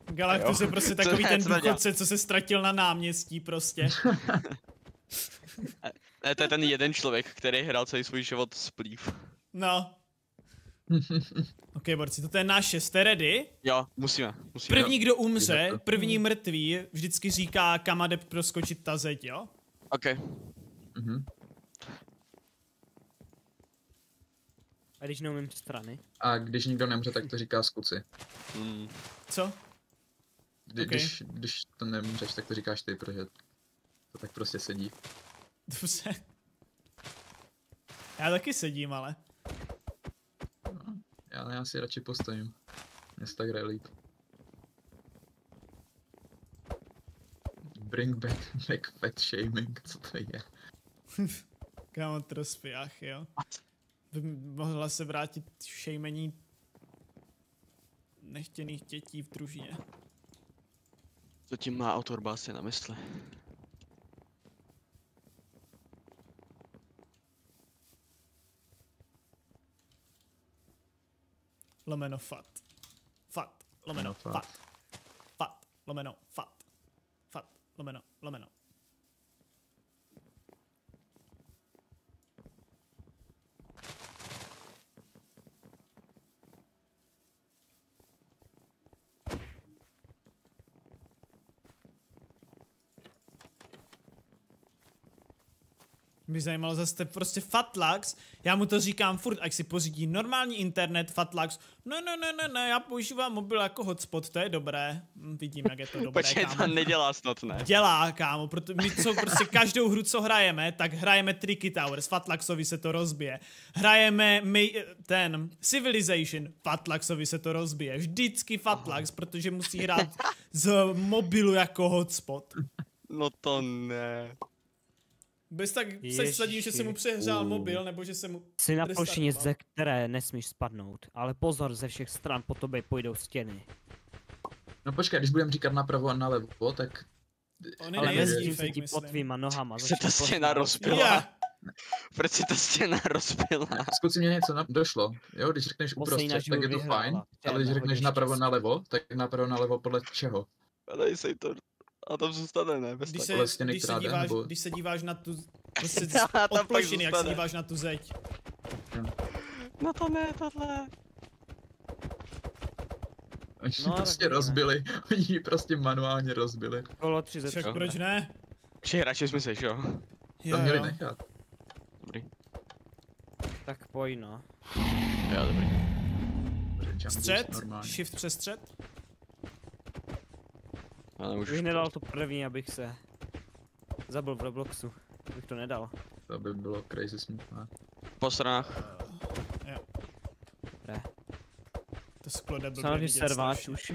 Galactus je prostě takový ten důchodce, co se ztratil na náměstí prostě. Ne, to je ten jeden člověk, který hrál celý svůj život splýv. No. Ok, borci, toto je naše, jste ready? Jo, musíme. První, kdo umře, první mrtvý, vždycky říká, kam jde proskočit ta zeď, jo? Ok. A když neumím strany? A když nikdo nemře, tak to říká z Cuky. Co? Když to nemůžeš, tak to říkáš ty, protože to tak prostě sedí. Dobře. Já taky sedím, ale. No, já si radši postojím. Mě se tak hraje líp. Bring back fat shaming, co to je? Kámo, Trospy, ach jo. By mohla se vrátit šejmení nechtěných dětí v družině. Co tím má autor básně na mysli? Lomeno fat. Fat. Lomeno fat. Fat. Lomeno fat. Fat. Lomeno. By zajímalo, zase prostě Fatlax, já mu to říkám furt, ať si pořídí normální internet, Fatlax, ne, já používám mobil jako hotspot, to je dobré, vidím, jak je to dobré. Počkej, kámo. To nedělá snad, ne? Dělá, kámo, protože my co, prostě každou hru, co hrajeme, tak hrajeme Tricky Towers, Fatlaxovi se to rozbije, hrajeme ten Civilization, Fatlaxovi se to rozbije, vždycky Fatlax, protože musí hrát z mobilu jako hotspot. No to ne. Bez tak se sadím, že jsem mu přehrál mobil, nebo že jsem mu... Jsi na plošině, ze které nesmíš spadnout, ale pozor, ze všech stran po tobě půjdou stěny. No počkej, když budem říkat napravo a nalevo, tak... Ale jezdím se ti pod tvýma nohama. Se ta stěna rozpila. Proč se ta stěna rozpila? Zkus, mě něco došlo, jo, když řekneš uprostřed, tak je to fajn, ale když řekneš napravo nalevo, tak napravo nalevo podle čeho? Dej se to... A tam zůstane, ne? Když se díváš na tu... Prostě od plošiny, jak se díváš na tu zeď. No to ne, tohle. Oni ji prostě rozbili. Oni ji prostě manuálně rozbili. Kolo 3 ze 3. Však proč ne? Všichni hráči jsme se, jo? To měli nechat. Dobrý. Tak pojď, no. Jo, dobrý. Střed? Shift přes střed? Už nedal to první, abych se zabil v Robloxu, bych to nedal. To by bylo crazy smutné. Po stranách. Jo. Ne. To sklo nebyl blbě vidět serváč už.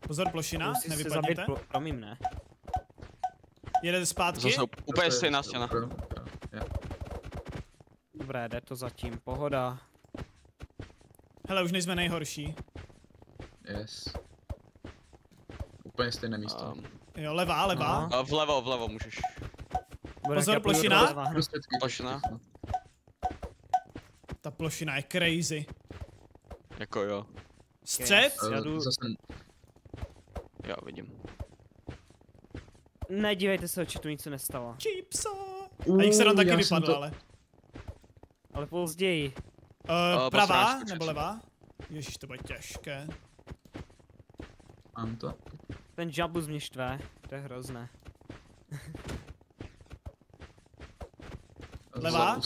Pozor, plošina, nevypadněte. Promím, ne. Jedete zpátky? Zase úplně stejná stěna. Dobré, jde to zatím, pohoda. Hele, už nejsme nejhorší. Yes. Úplně stejné místo. Jo, levá. No. Vlevo můžeš. Pozor, plošina. Plošina. Ta plošina je crazy. Jako jo. Střed? Já jdu... Jo, vidím. Nedívejte se, oči, tu nic se nestalo. Chipsa. A Xeron taky vypadl, to... ale. Ale později. Pravá nebo levá? Ježíš, to bude těžké. Mám to. Ten jabuz mě štve, to je hrozné. Levá?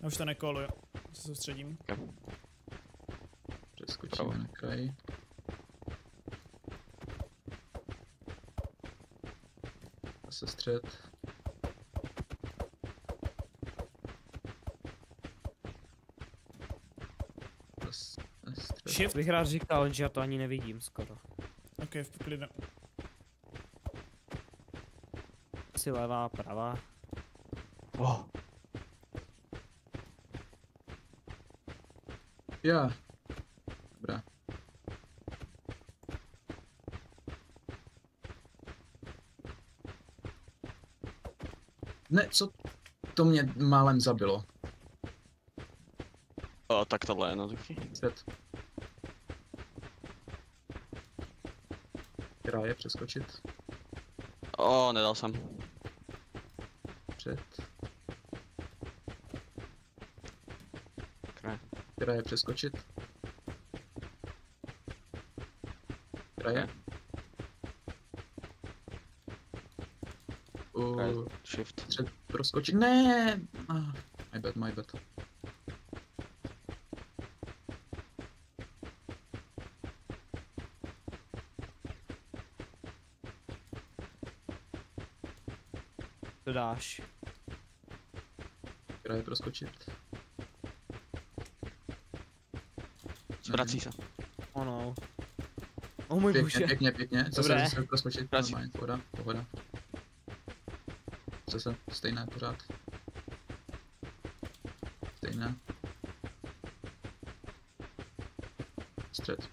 Já už to nekoluju, se soustředím. Přeskočíme na kraj. Zase střed. Shift? Bych rád říkal, že já to ani nevidím skoro. Ok, v klidem. Asi levá, pravá. Oh. Já. Dobrá. Ne, co? To mě málem zabilo. O, tak tohle je na duchy. Je přeskočit. O, nedal jsem. Před. Kraje přeskočit. Kraje. Shift. Před proskočit. Ne. Ah, my bad. Dáš. Kraje proskočit. Vrací se. Oh no. Oh můj bože. Pěkně. Zase proskočit. Normálně, pohoda. Zase stejné pořád. Stejné. Střed.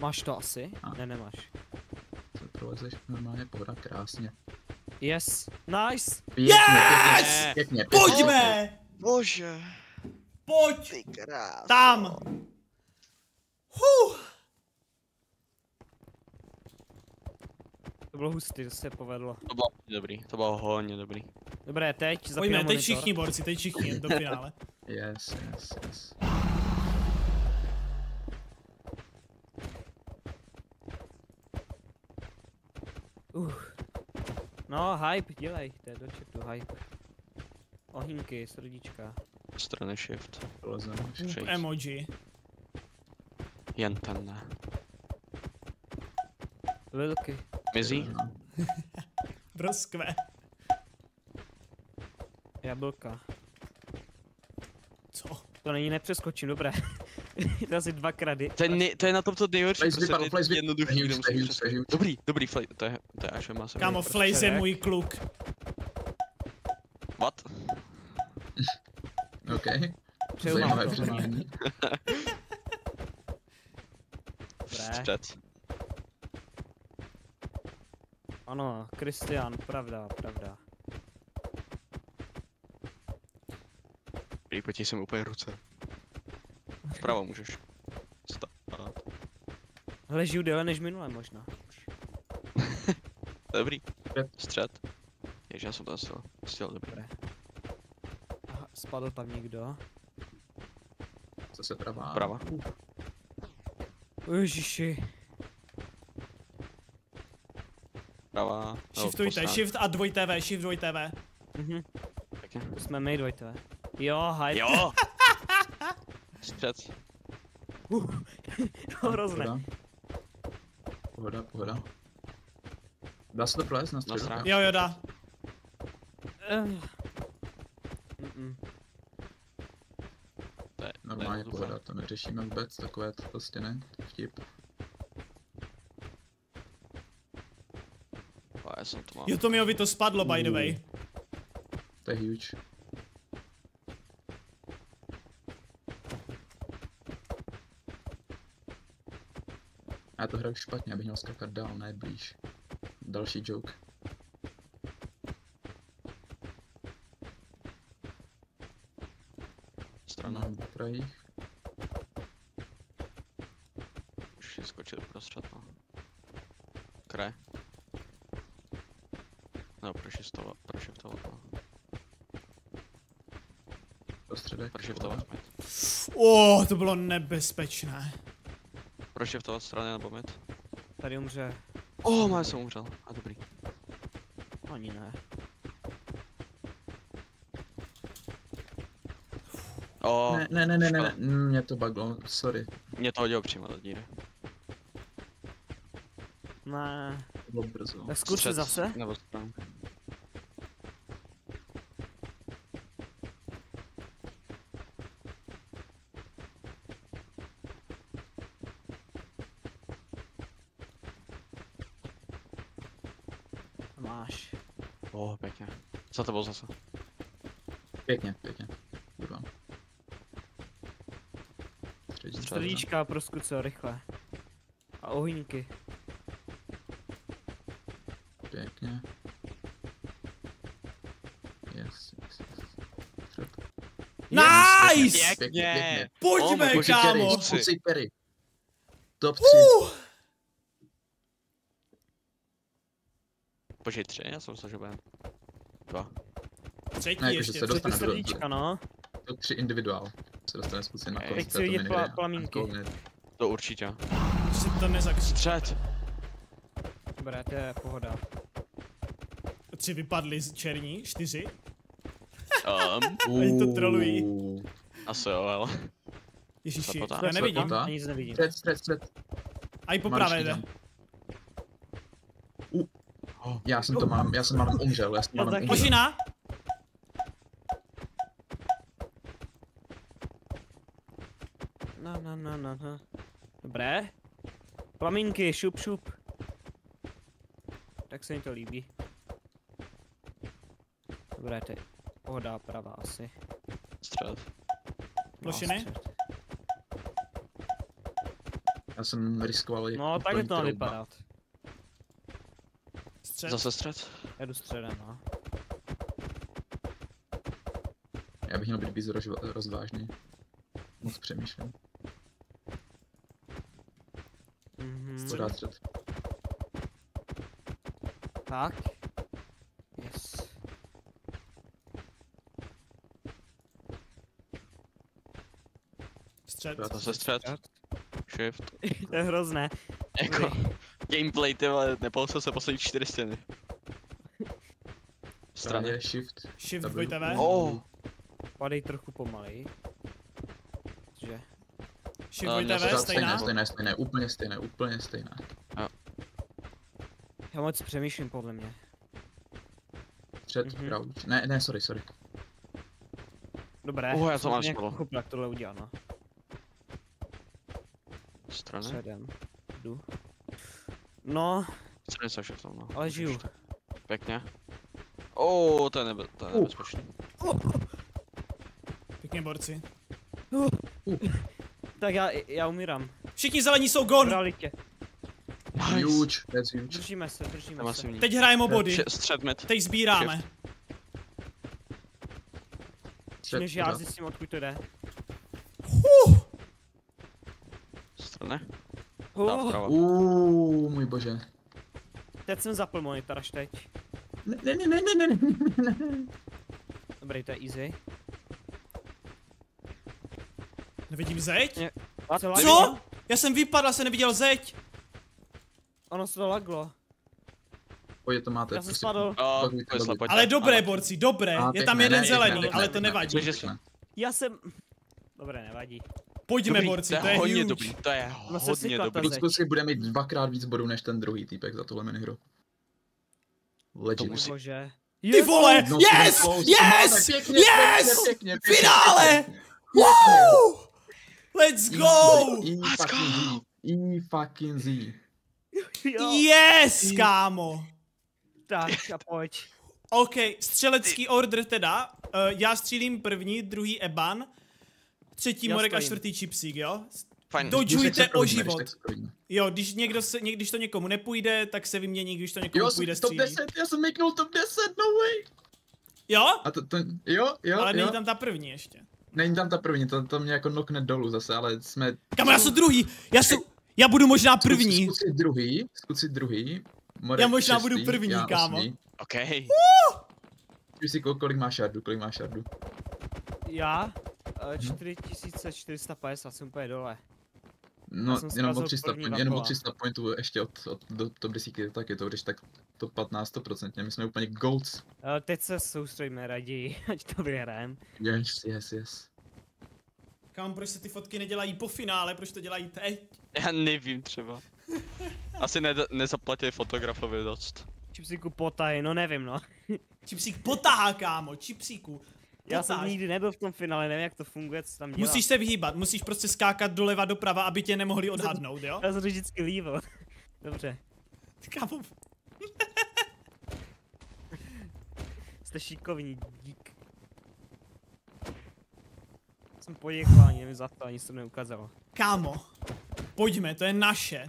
Máš to asi? A. Ne, nemáš. To provázeš normálně, pohoda, krásně. Yes, nice. Yes! Pěkně. Pojďme! Bože. Pojď! Tam! Huh. To bylo hustý, to se povedlo. To bylo dobrý, to bylo hodně dobrý. Dobré, teď zapínám monitor. Pojďme, teď všichni borci, do finále. Yes. No, hype, dělejte, do chatu hype. Ohýnky, srdíčka. Strany shift. Emoji. Jen tenhle. Velký. Mizí? Broskve. Jablka. Co? To není, nepřeskočím, dobré. Je to asi dva krady. To je na tom to nejhorší, prostě jednoduchý. Dobrý, Flay, to je až má se. Kámo, Flay je můj kluk. What? OK. Zajímavé přiznání. Vstřed. Ano, Kristián, pravda. Potí jsem úplně ruce. Vpravo můžeš. Stát. Hele, žiju déle než minule možná. Dobrý. Střed. Ježi, já jsem to stěl dobré. Aha, spadl tam někdo. Zase pravá. Prava. Ježiši. Pravá. Shiftujte, shift a 2TV, shift 2TV. Mhm. To jsme my 2TV. Jo, hype. Jo! Střed. Hrozné. Pohoda. Dá se to plést na středu? Jo, dá. Normálně pohoda, to neřešíme vůbec, takové to prostě ne, vtip. Jo, Tomiovi to spadlo, by the way. To je huge. Já to hraju špatně, abych měl skákat dál, ne blíž. Další joke. Strana v krajích. Už je skočil prostřed, no. Kraj. No, prošiftovat, no. Prostředek. Prošiftovat, mít. To bylo nebezpečné. Prošiftovat strany na bomit. Tady umře. Má jsem umřel. A dobrý. Ani ne. Ne. Mě to buglo, sorry. Mě to hodilo přímo do díry. Ne. Bylo brzo. Tak zkus zase. Nebo stranu. Za tebou zase. Pěkně. Dobrá. Středíčka pro skuce, rychle. A ohýňky. Pěkně. Yes. Nice! Pěkně. Pojďme, kámo! Top 3. Počkej, 3, já jsem se žebem. 2. Třetí ne, ještě, se třetí srdíčka, no. To 3 individuál. Se dostane zkusím na konec, to vidět plamínky. To určitě. Si to nezakřít. Střed. Dobré, to je pohoda. 3 vypadly z černí, 4. Oni to trolují. Asi jo, ale. Ježiši, já nevidím, ani nic nevidím. Střed. A i popravé jde. Já jsem umřel, já jsem umřel. Možina! No. Dobré. Plamínky, šup. Tak se mi to líbí. Dobré, teď pohoda pravá asi. Střed. Plošiny? Já jsem riskoval. No, tak je to vypadat. Střed. Zase střed? Já jdu středem, no. Já bych měl být víc rozvážný. Moc přemýšlím. Pořád střed. Tak. Yes. Střed. Zase střed. Shift. To je hrozné. Gameplay, ty vole, nepousel se poslední 4 stěny. strany. Shift. Shift dvojteme. Oh. Padej trochu pomalej. Že? Shift dvojteme, stejná? Stejné, úplně stejné, Jo. Já moc přemýšlím podle mě. Před crowd. Ne, sorry. Dobré. Já to mám školu. Jak tohle uděláno. Strany? Předem. Jdu. No. Strany jsou všechno, no. Ale žiju. Pěkně. Ooo, to je nebezpečný. Pěkně, borci. Tak já umírám. Všichni zelení jsou gone! Huge, that's huge. Držíme se, držíme se. Teď hrajeme o body. Teď sbíráme. Než já zjistím, odkud to jde. Strana. Můj bože. Teď jsem zapl monitor až teď. Ne. Dobrý, to je easy. Nevidím zeď? Co? Já jsem vypadl, jsem neviděl zeď. Ono se to laglo. Pojď, to máte. Já jsem spadl. Ale dobré, borci, dobré. Je tam jeden zelený, ale to nevadí. Já jsem... Dobré, nevadí. Pojďme, borci, to je hodně dobrý. To je hodně dobrý. Zkusky bude mít dvakrát víc bodů než ten druhý týpek za tuhle minihru. Legit. Ty vole! Yes! Yes! Yes! Finále! Wow! Let's go! E fucking Z. Yes, kámo! Tak a pojď. OK, střelecký order teda. Já střílím první, druhý Eban, třetí Morek a čtvrtý Chipsík, jo? Dojujte o život. Jo, když to někomu nepůjde, tak se vymění, když to někomu půjde střílí. Jo, top 10, já jsem myknul top 10, no way! Jo? A jo. Ale není tam ta první ještě. Není tam ta první, to mě jako nokne dolů zase, ale jsme... Kámo, já jsem druhý, já budu možná první. Zkus si druhý. Morek já možná šestý, budu první, kámo. Okej. Zkus si kolik máš jardu. Já? 4450, jsem úplně dole. No, jenom o 300 pointů ještě od top 10 taky to, když tak top 15, 100%, my jsme úplně golds. Teď se soustředíme raději, ať to vyhrajeme. Yes. Kam, proč se ty fotky nedělají po finále, proč to dělají teď? Já nevím třeba. Asi nezaplatili fotografovi dost. Chipsíku potahy, no nevím no. Chipsík potahá, kámo, Chipsíku. Já jsem nikdy nebyl v tom finále, nevím jak to funguje, co tam dělá. Musíš se vyhýbat, musíš prostě skákat doleva doprava, aby tě nemohli odhadnout, jo? Já jsem vždycky líbil. Dobře. Kámo. Jste šikovní, dík. Jsem poděkal, ani nevím za to, ani jsem neukázal. Kámo, pojďme, to je naše.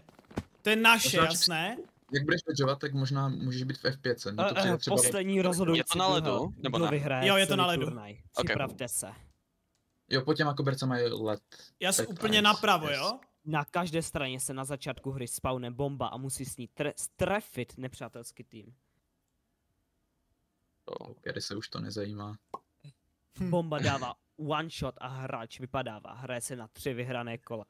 To je naše, jasné? Jak budeš fedžovat, tak možná můžeš být v F5. No to třeba... Poslední rozhodující. Je to na ledu? Nebo ne? Jo, je to na ledu. Připravte se. Jo, po těma koberce mají led. Já jsem úplně napravo, jo? Na každé straně se na začátku hry spawne bomba a musí s ní strefit nepřátelský tým. Kdy se už to nezajímá. Bomba dává one shot a hráč vypadává. Hraje se na 3 vyhrané kola.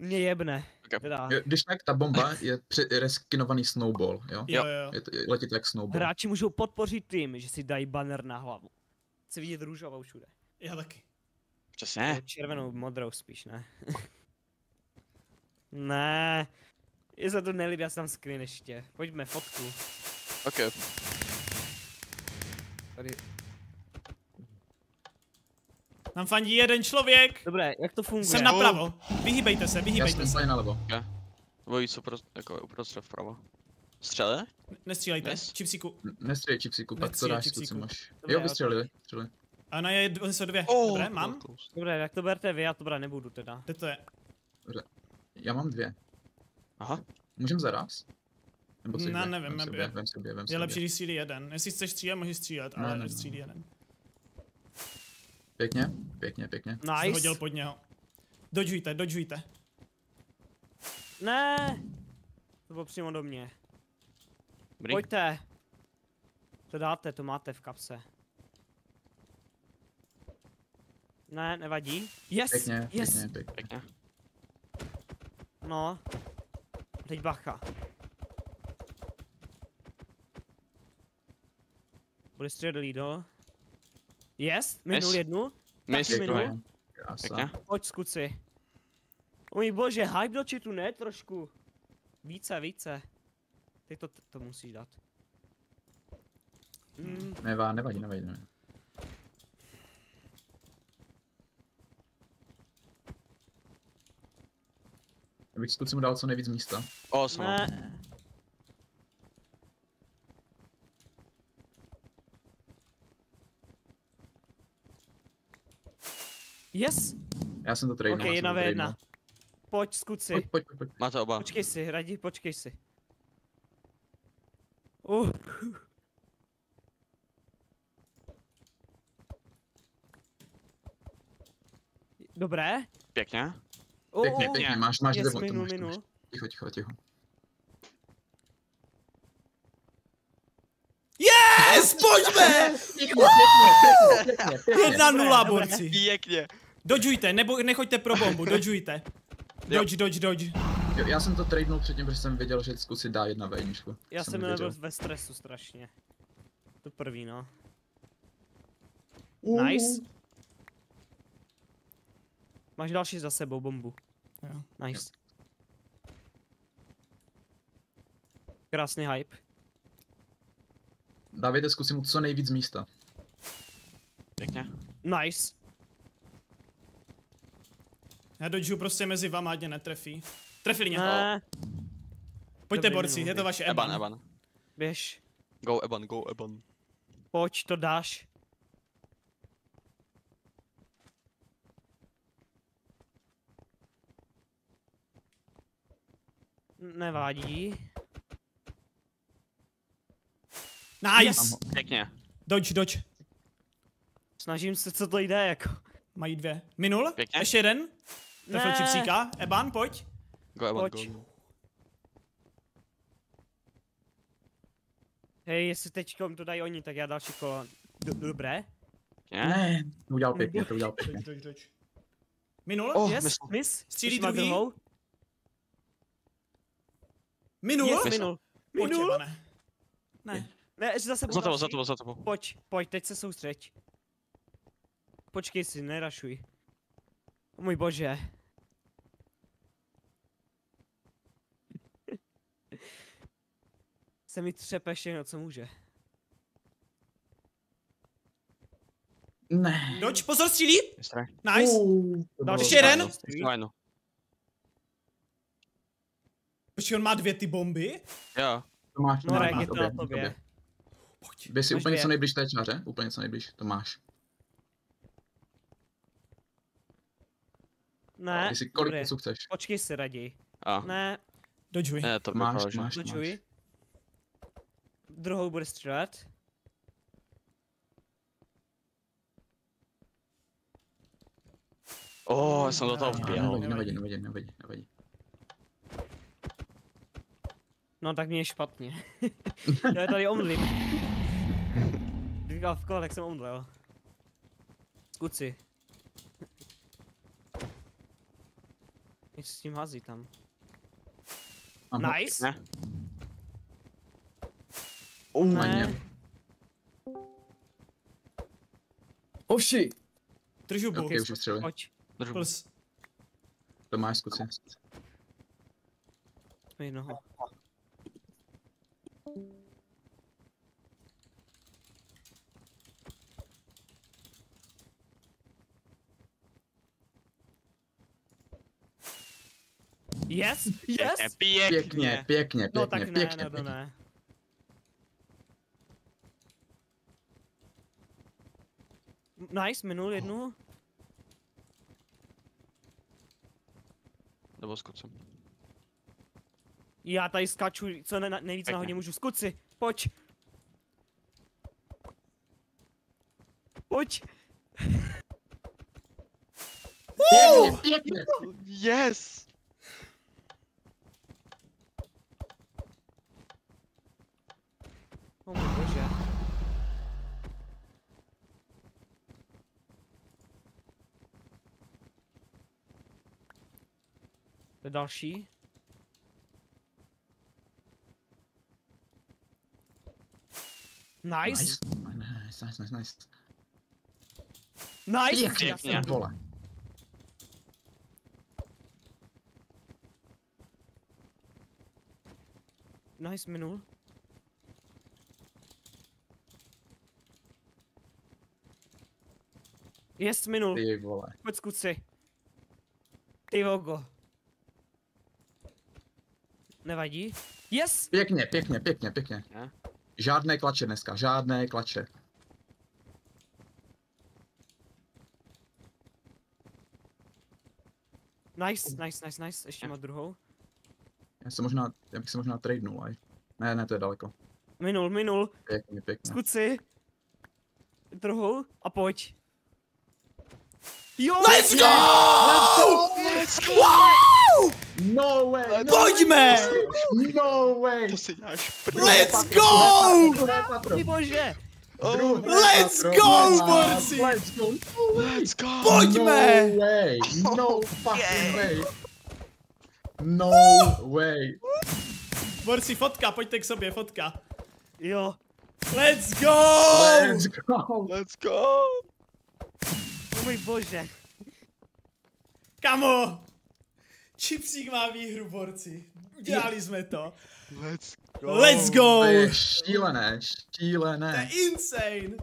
Mě jebne. Okay. Když tak, ta bomba je reskinovaný snowball, jo? Jo. Letí to jak snowball. Hráči můžou podpořit tým, že si dají banner na hlavu. Chci vidět růžovou všude. Já taky. Přesně. Červenou, modrou spíš, ne? Ne. Je za to nelíbí, já jsem screen ještě. Pojďme, fotku. OK. Tady. Tam fandí jeden člověk. Dobré, jak to funguje? Jsem napravo. Vyhýbejte se, vyhýbejte se. Já jsem nalevo. Bojí se jako uprostřed vpravo. Střele? Nestřílejte, Chipsíku. Nestřílej, Chipsíku, pak to dáš, co máš. Jo, vystřelili, střelili. A na je se dvě. Dobré, mám? Dobré, tak to berte vy, já to brát nebudu teda. Kde to je? Já mám dvě. Aha. Můžem zaraz? Nebo si nevím, je lepší, když střílí jeden. Jestli chceš střílet, můžeš střílet, ale nestřílí jeden. Pěkně. Nice. Hodil pod něho. Dodžujte. Ne. To bylo přímo do mě. Pojďte. To dáte, to máte v kapse. Ne, nevadí. Yes, pěkně. No. Teď bacha. Bude střílet Lidl. Jest, minul jednu. Taky minul. Krása. Pojď skuci. Oj bože, hype do chatu, ne? Trošku. Více, více. Teď to musíš dát. Nevadí. Já bych si mu dal co nejvíc místa. O, samozřejmě. Yes! Já jsem to tradenul. Ok, 1v1. Pojď, skuci. Pojď. Máte oba. Počkej si, Radí, počkej si. Dobré? Pěkně. Pěkně, máš debot, to máš. Ticho. Yes, pojďme! 1-0, borci. Pěkně. Dodžujte, nebo nechoďte pro bombu, dodžujte. Dodge. Já jsem to tradenul předtím, protože jsem věděl, že zkusit dá 1v1. Já jsem nebyl ve stresu strašně. To první, no. Nice. Máš další za sebou bombu. Jo. Nice. Krásný hype. Davide, zkusím mu co nejvíc místa. Pěkně. Nice. Já dodžu prostě mezi vama, ať mě netrefí. Trefili mě. Pojďte, borci, je to vaše Eban. Eban. Běž. Go Eban. Pojď, to dáš. Nevadí. Nice! Pěkně. Dodge. Snažím se, co to jde jako. Mají dvě. Minul? Pěkně. Ještě jeden? Trefil Chipsíka. Eban, pojď. Go Eban, pojď. Go. Hej, jestli teďkom to dají oni, tak já další kolo. Dobré? Ne, to udělal pěkně. Dodge. Minul? Yes, miss. Střílí druhý. Minul? Pojď, ne, ještě zase podáš. Za tebou. Pojď, teď se soustřeď. Počkej si, nerašuj. O můj bože. Se mi třepe všechno, co může. Ne. Doč, pozor, střílí! Nice. Ještě jeden. Protože on má dvě ty bomby? Jo. To máš, no, jak je to na tobě. Běž si úplně co nejbliž té čáře, to máš. Ne, kolik kusů chceš? Počkej si raději. Ne. Dodžuj. Ne, to máš. Dodžuj. Druhou bude střílet. Já jsem do toho vběhl. Nevadí. No tak mě je špatně. Já je tady omdlím. Kdybych v kole, tak jsem omdlel. Kuci. Něco s tím hází tam. Nice! Ne. Oši! Držu bůh. Ok, už vystřelili. Pojď. Držu bůh. To máš, kuci. Jsme jednoho. Yes. Pěkně. No tak ne. Nice, minul jednu. Nebo skočím. Já tady skaču, co nejvíc náhodně můžu. Skoci, pojď. Pojď. Pěkně. Yes. Oh můj bože. To je další. Nice. nice. Nice! Pěkně. Nice minul. Jest minul. Ty vole. Pojď zkusy. Ty vogo. Nevadí. Yes! Pěkně, pěkně, pěkně, pěkně. Ja. Žádné klače dneska, žádné klače. Nice, nice, nice, nice. Ještě mám druhou. Já bych se možná tradenul aj. Ne, ne, to je daleko. Minul, minul. Pěkně, pěkně. Zkud si. Druhou a pojď. Jo, let's go! Let's go! Wow! No way! No pojďme! Way. No way! To si děláš. Let's go! Ty bože! Oh, let's go, borci! Let's go! Pojďme! No way! No fucking way! No way! Borci, fotka, pojďte k sobě, fotka. Jo. Let's go! Let's go! Let's go! O můj bože. Kamo! Chipsík má výhru, borci. Udělali jsme to. Let's go! Let's go! To je šílené, šílené. To je insane!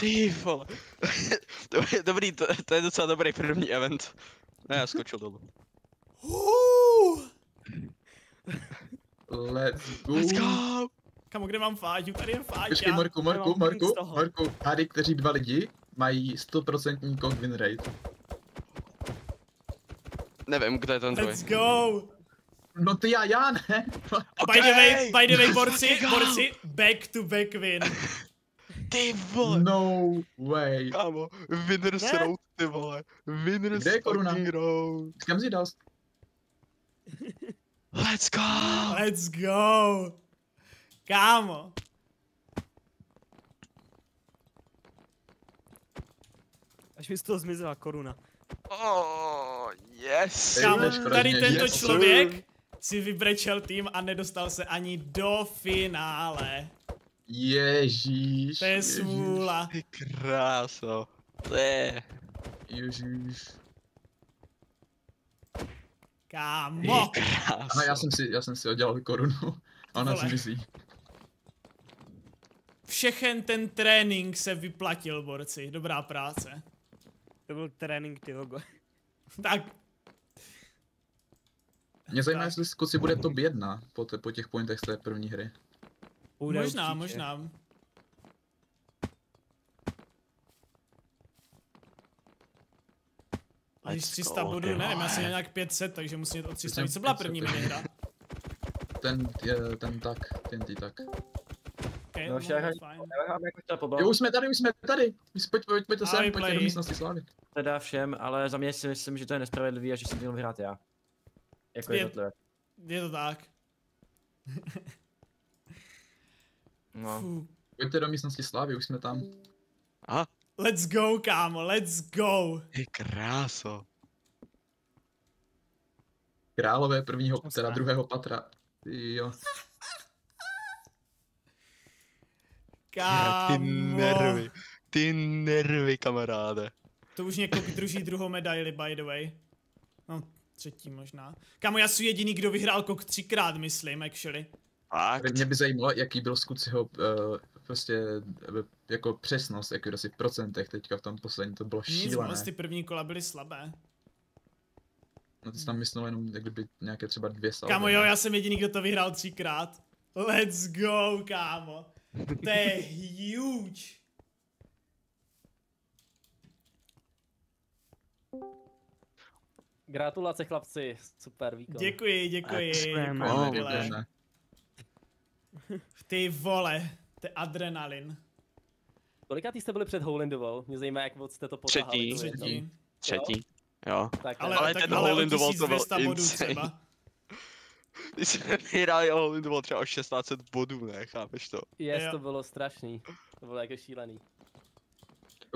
Ty vole. Dobrý, to je docela dobrý první event. Ne, já skočil dolů. Let's go! Let's go! Kamo, kde mám Fáďu? Tady je Fáďa. Počkej, Morku. Tady, kteří dva lidi mají 100% cock win rate. Nevím, kdo je ten tvoj. Let's go! No ty já ne. Okay. By the way, borci, back to back win. Ty vole. No way. Kámo, winners road, ty vole. Winners road. Kam jsi dal? Let's go. Let's go. Kámo. Až mi z toho zmizela koruna. Oh, yes. Kámo, tady tento člověk si vybrečel tým a nedostal se ani do finále. Ježíš. To je smůla. Ty kráso. To je. Ježíš. Kámo. Ty kráso. Aha, já jsem si udělal korunu. A ona si myslí. Všechen ten trénink se vyplatil, borci. Dobrá práce. To byl trénink, ty logo. Tak. Mě zajímá, jestli si bude top 1 po těch pointech z té první hry. Možná, možná. A když 300 bodů, nevím, já jsem nějak 500, takže musím jít o 300. Co byla první minihra? Ten tak. Okay, no, jo, už jsme tady. Pojďte sem, pojďte do místnosti slávy. Teda všem, ale za mě si myslím, že to je nespravedlivý a že jsem měl vyhrát já. Jako je to tak. No. Pojďte do místnosti slávy, už jsme tam. Aha. Let's go, kámo, let's go. Ty kráso. Králové druhého patra. Jo. Kámo. Ty nervy, kamaráde. To už někdo vydrží druhou medaili, by the way. No, třetí možná. Kámo, já jsem jediný, kdo vyhrál kok 3krát, myslím, actually. Mě by zajímalo, jaký byl Skuciho prostě jako přesnost, jako asi v procentech teďka v tom poslední, to bylo šílené. Nic, ty první kola byly slabé. No ty jsi tam myslel jenom jak kdyby nějaké třeba 2 salvy. Kámo jo, já jsem jediný, kdo to vyhrál 3krát. Let's go, kámo. To je huge. Gratulace, chlapci, super výkon. Děkuji. Ty vole, to je adrenalin. Kolikátý jste byli před Howlandovou? Mě zajímá, jak moc jste to potáhali. Třetí. Jo. Tak, ale ten Howlandovou to byl insane. Ty jsme vyhráli Howlandovou třeba o 1600 bodů, ne? Chápeš to? Yes, to bylo strašný. To bylo jako šílený.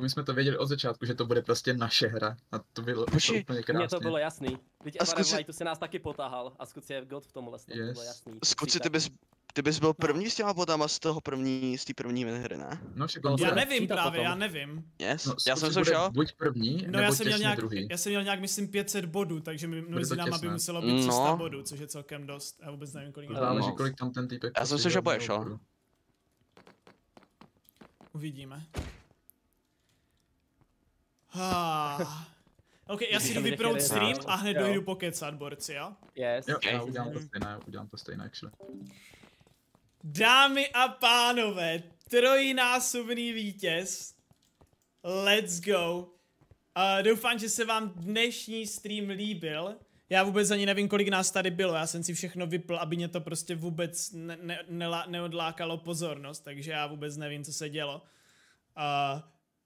My jsme to věděli od začátku, že to bude prostě naše hra. A to bylo úplně krásné. Mně to bylo jasný. Teď Ebana se nás taky potáhal a Skuci je god v tomhle. To bylo jasný. Skuci, ty bys Ty bys byl první s těma bodama z toho první, z té první hry, ne? No, já nevím právě, já nevím. Yes. No, já jsem se šel. Buď první, no, nebo já jsem měl nějak, druhý. Já jsem měl nějak, myslím, 500 bodů, takže mezi náma by muselo být 300 bodů, což je celkem dost. Já vůbec nevím, kolik. Záleží, kolik tam ten týpek. Já jsem se šel. Uvidíme. OK, já si jdu vyprout stream a hned dojdu pokecat, borci, jo? Yes. Jo, já udělám to stejné, actually. Dámy a pánové, trojnásobný vítěz. Let's go. Doufám, že se vám dnešní stream líbil. Já vůbec ani nevím, kolik nás tady bylo, já jsem si všechno vypl, aby mě to prostě vůbec neodlákalo pozornost, takže já vůbec nevím, co se dělo.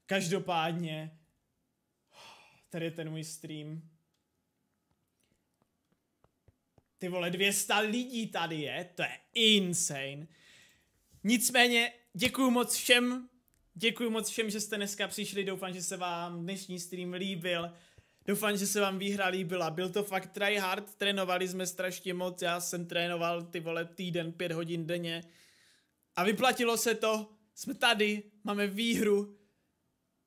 Každopádně, tady je ten můj stream. Ty vole, 200 lidí tady je, to je insane. Nicméně, děkuju moc všem, že jste dneska přišli, doufám, že se vám dnešní stream líbil. Doufám, že se vám výhra líbila, byl to fakt tryhard, trénovali jsme strašně moc, já jsem trénoval ty vole týden, 5 hodin denně a vyplatilo se to, jsme tady, máme výhru,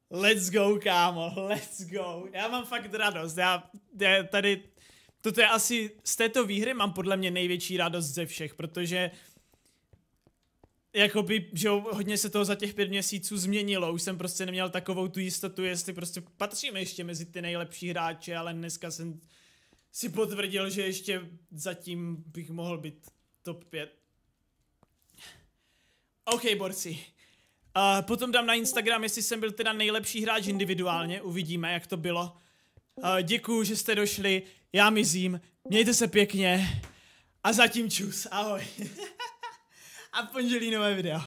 let's go kámo, let's go, já mám fakt radost, já tady, toto je asi, z této výhry mám podle mě největší radost ze všech, protože jakoby, že hodně se toho za těch 5 měsíců změnilo, už jsem prostě neměl takovou tu jistotu, jestli prostě patříme ještě mezi ty nejlepší hráče, ale dneska jsem si potvrdil, že ještě zatím bych mohl být top 5. OK, borci. Potom dám na Instagram, jestli jsem byl teda nejlepší hráč individuálně, uvidíme, jak to bylo. Děkuju, že jste došli, já mizím, mějte se pěkně a zatím čus, ahoj. A v pondělí nové video.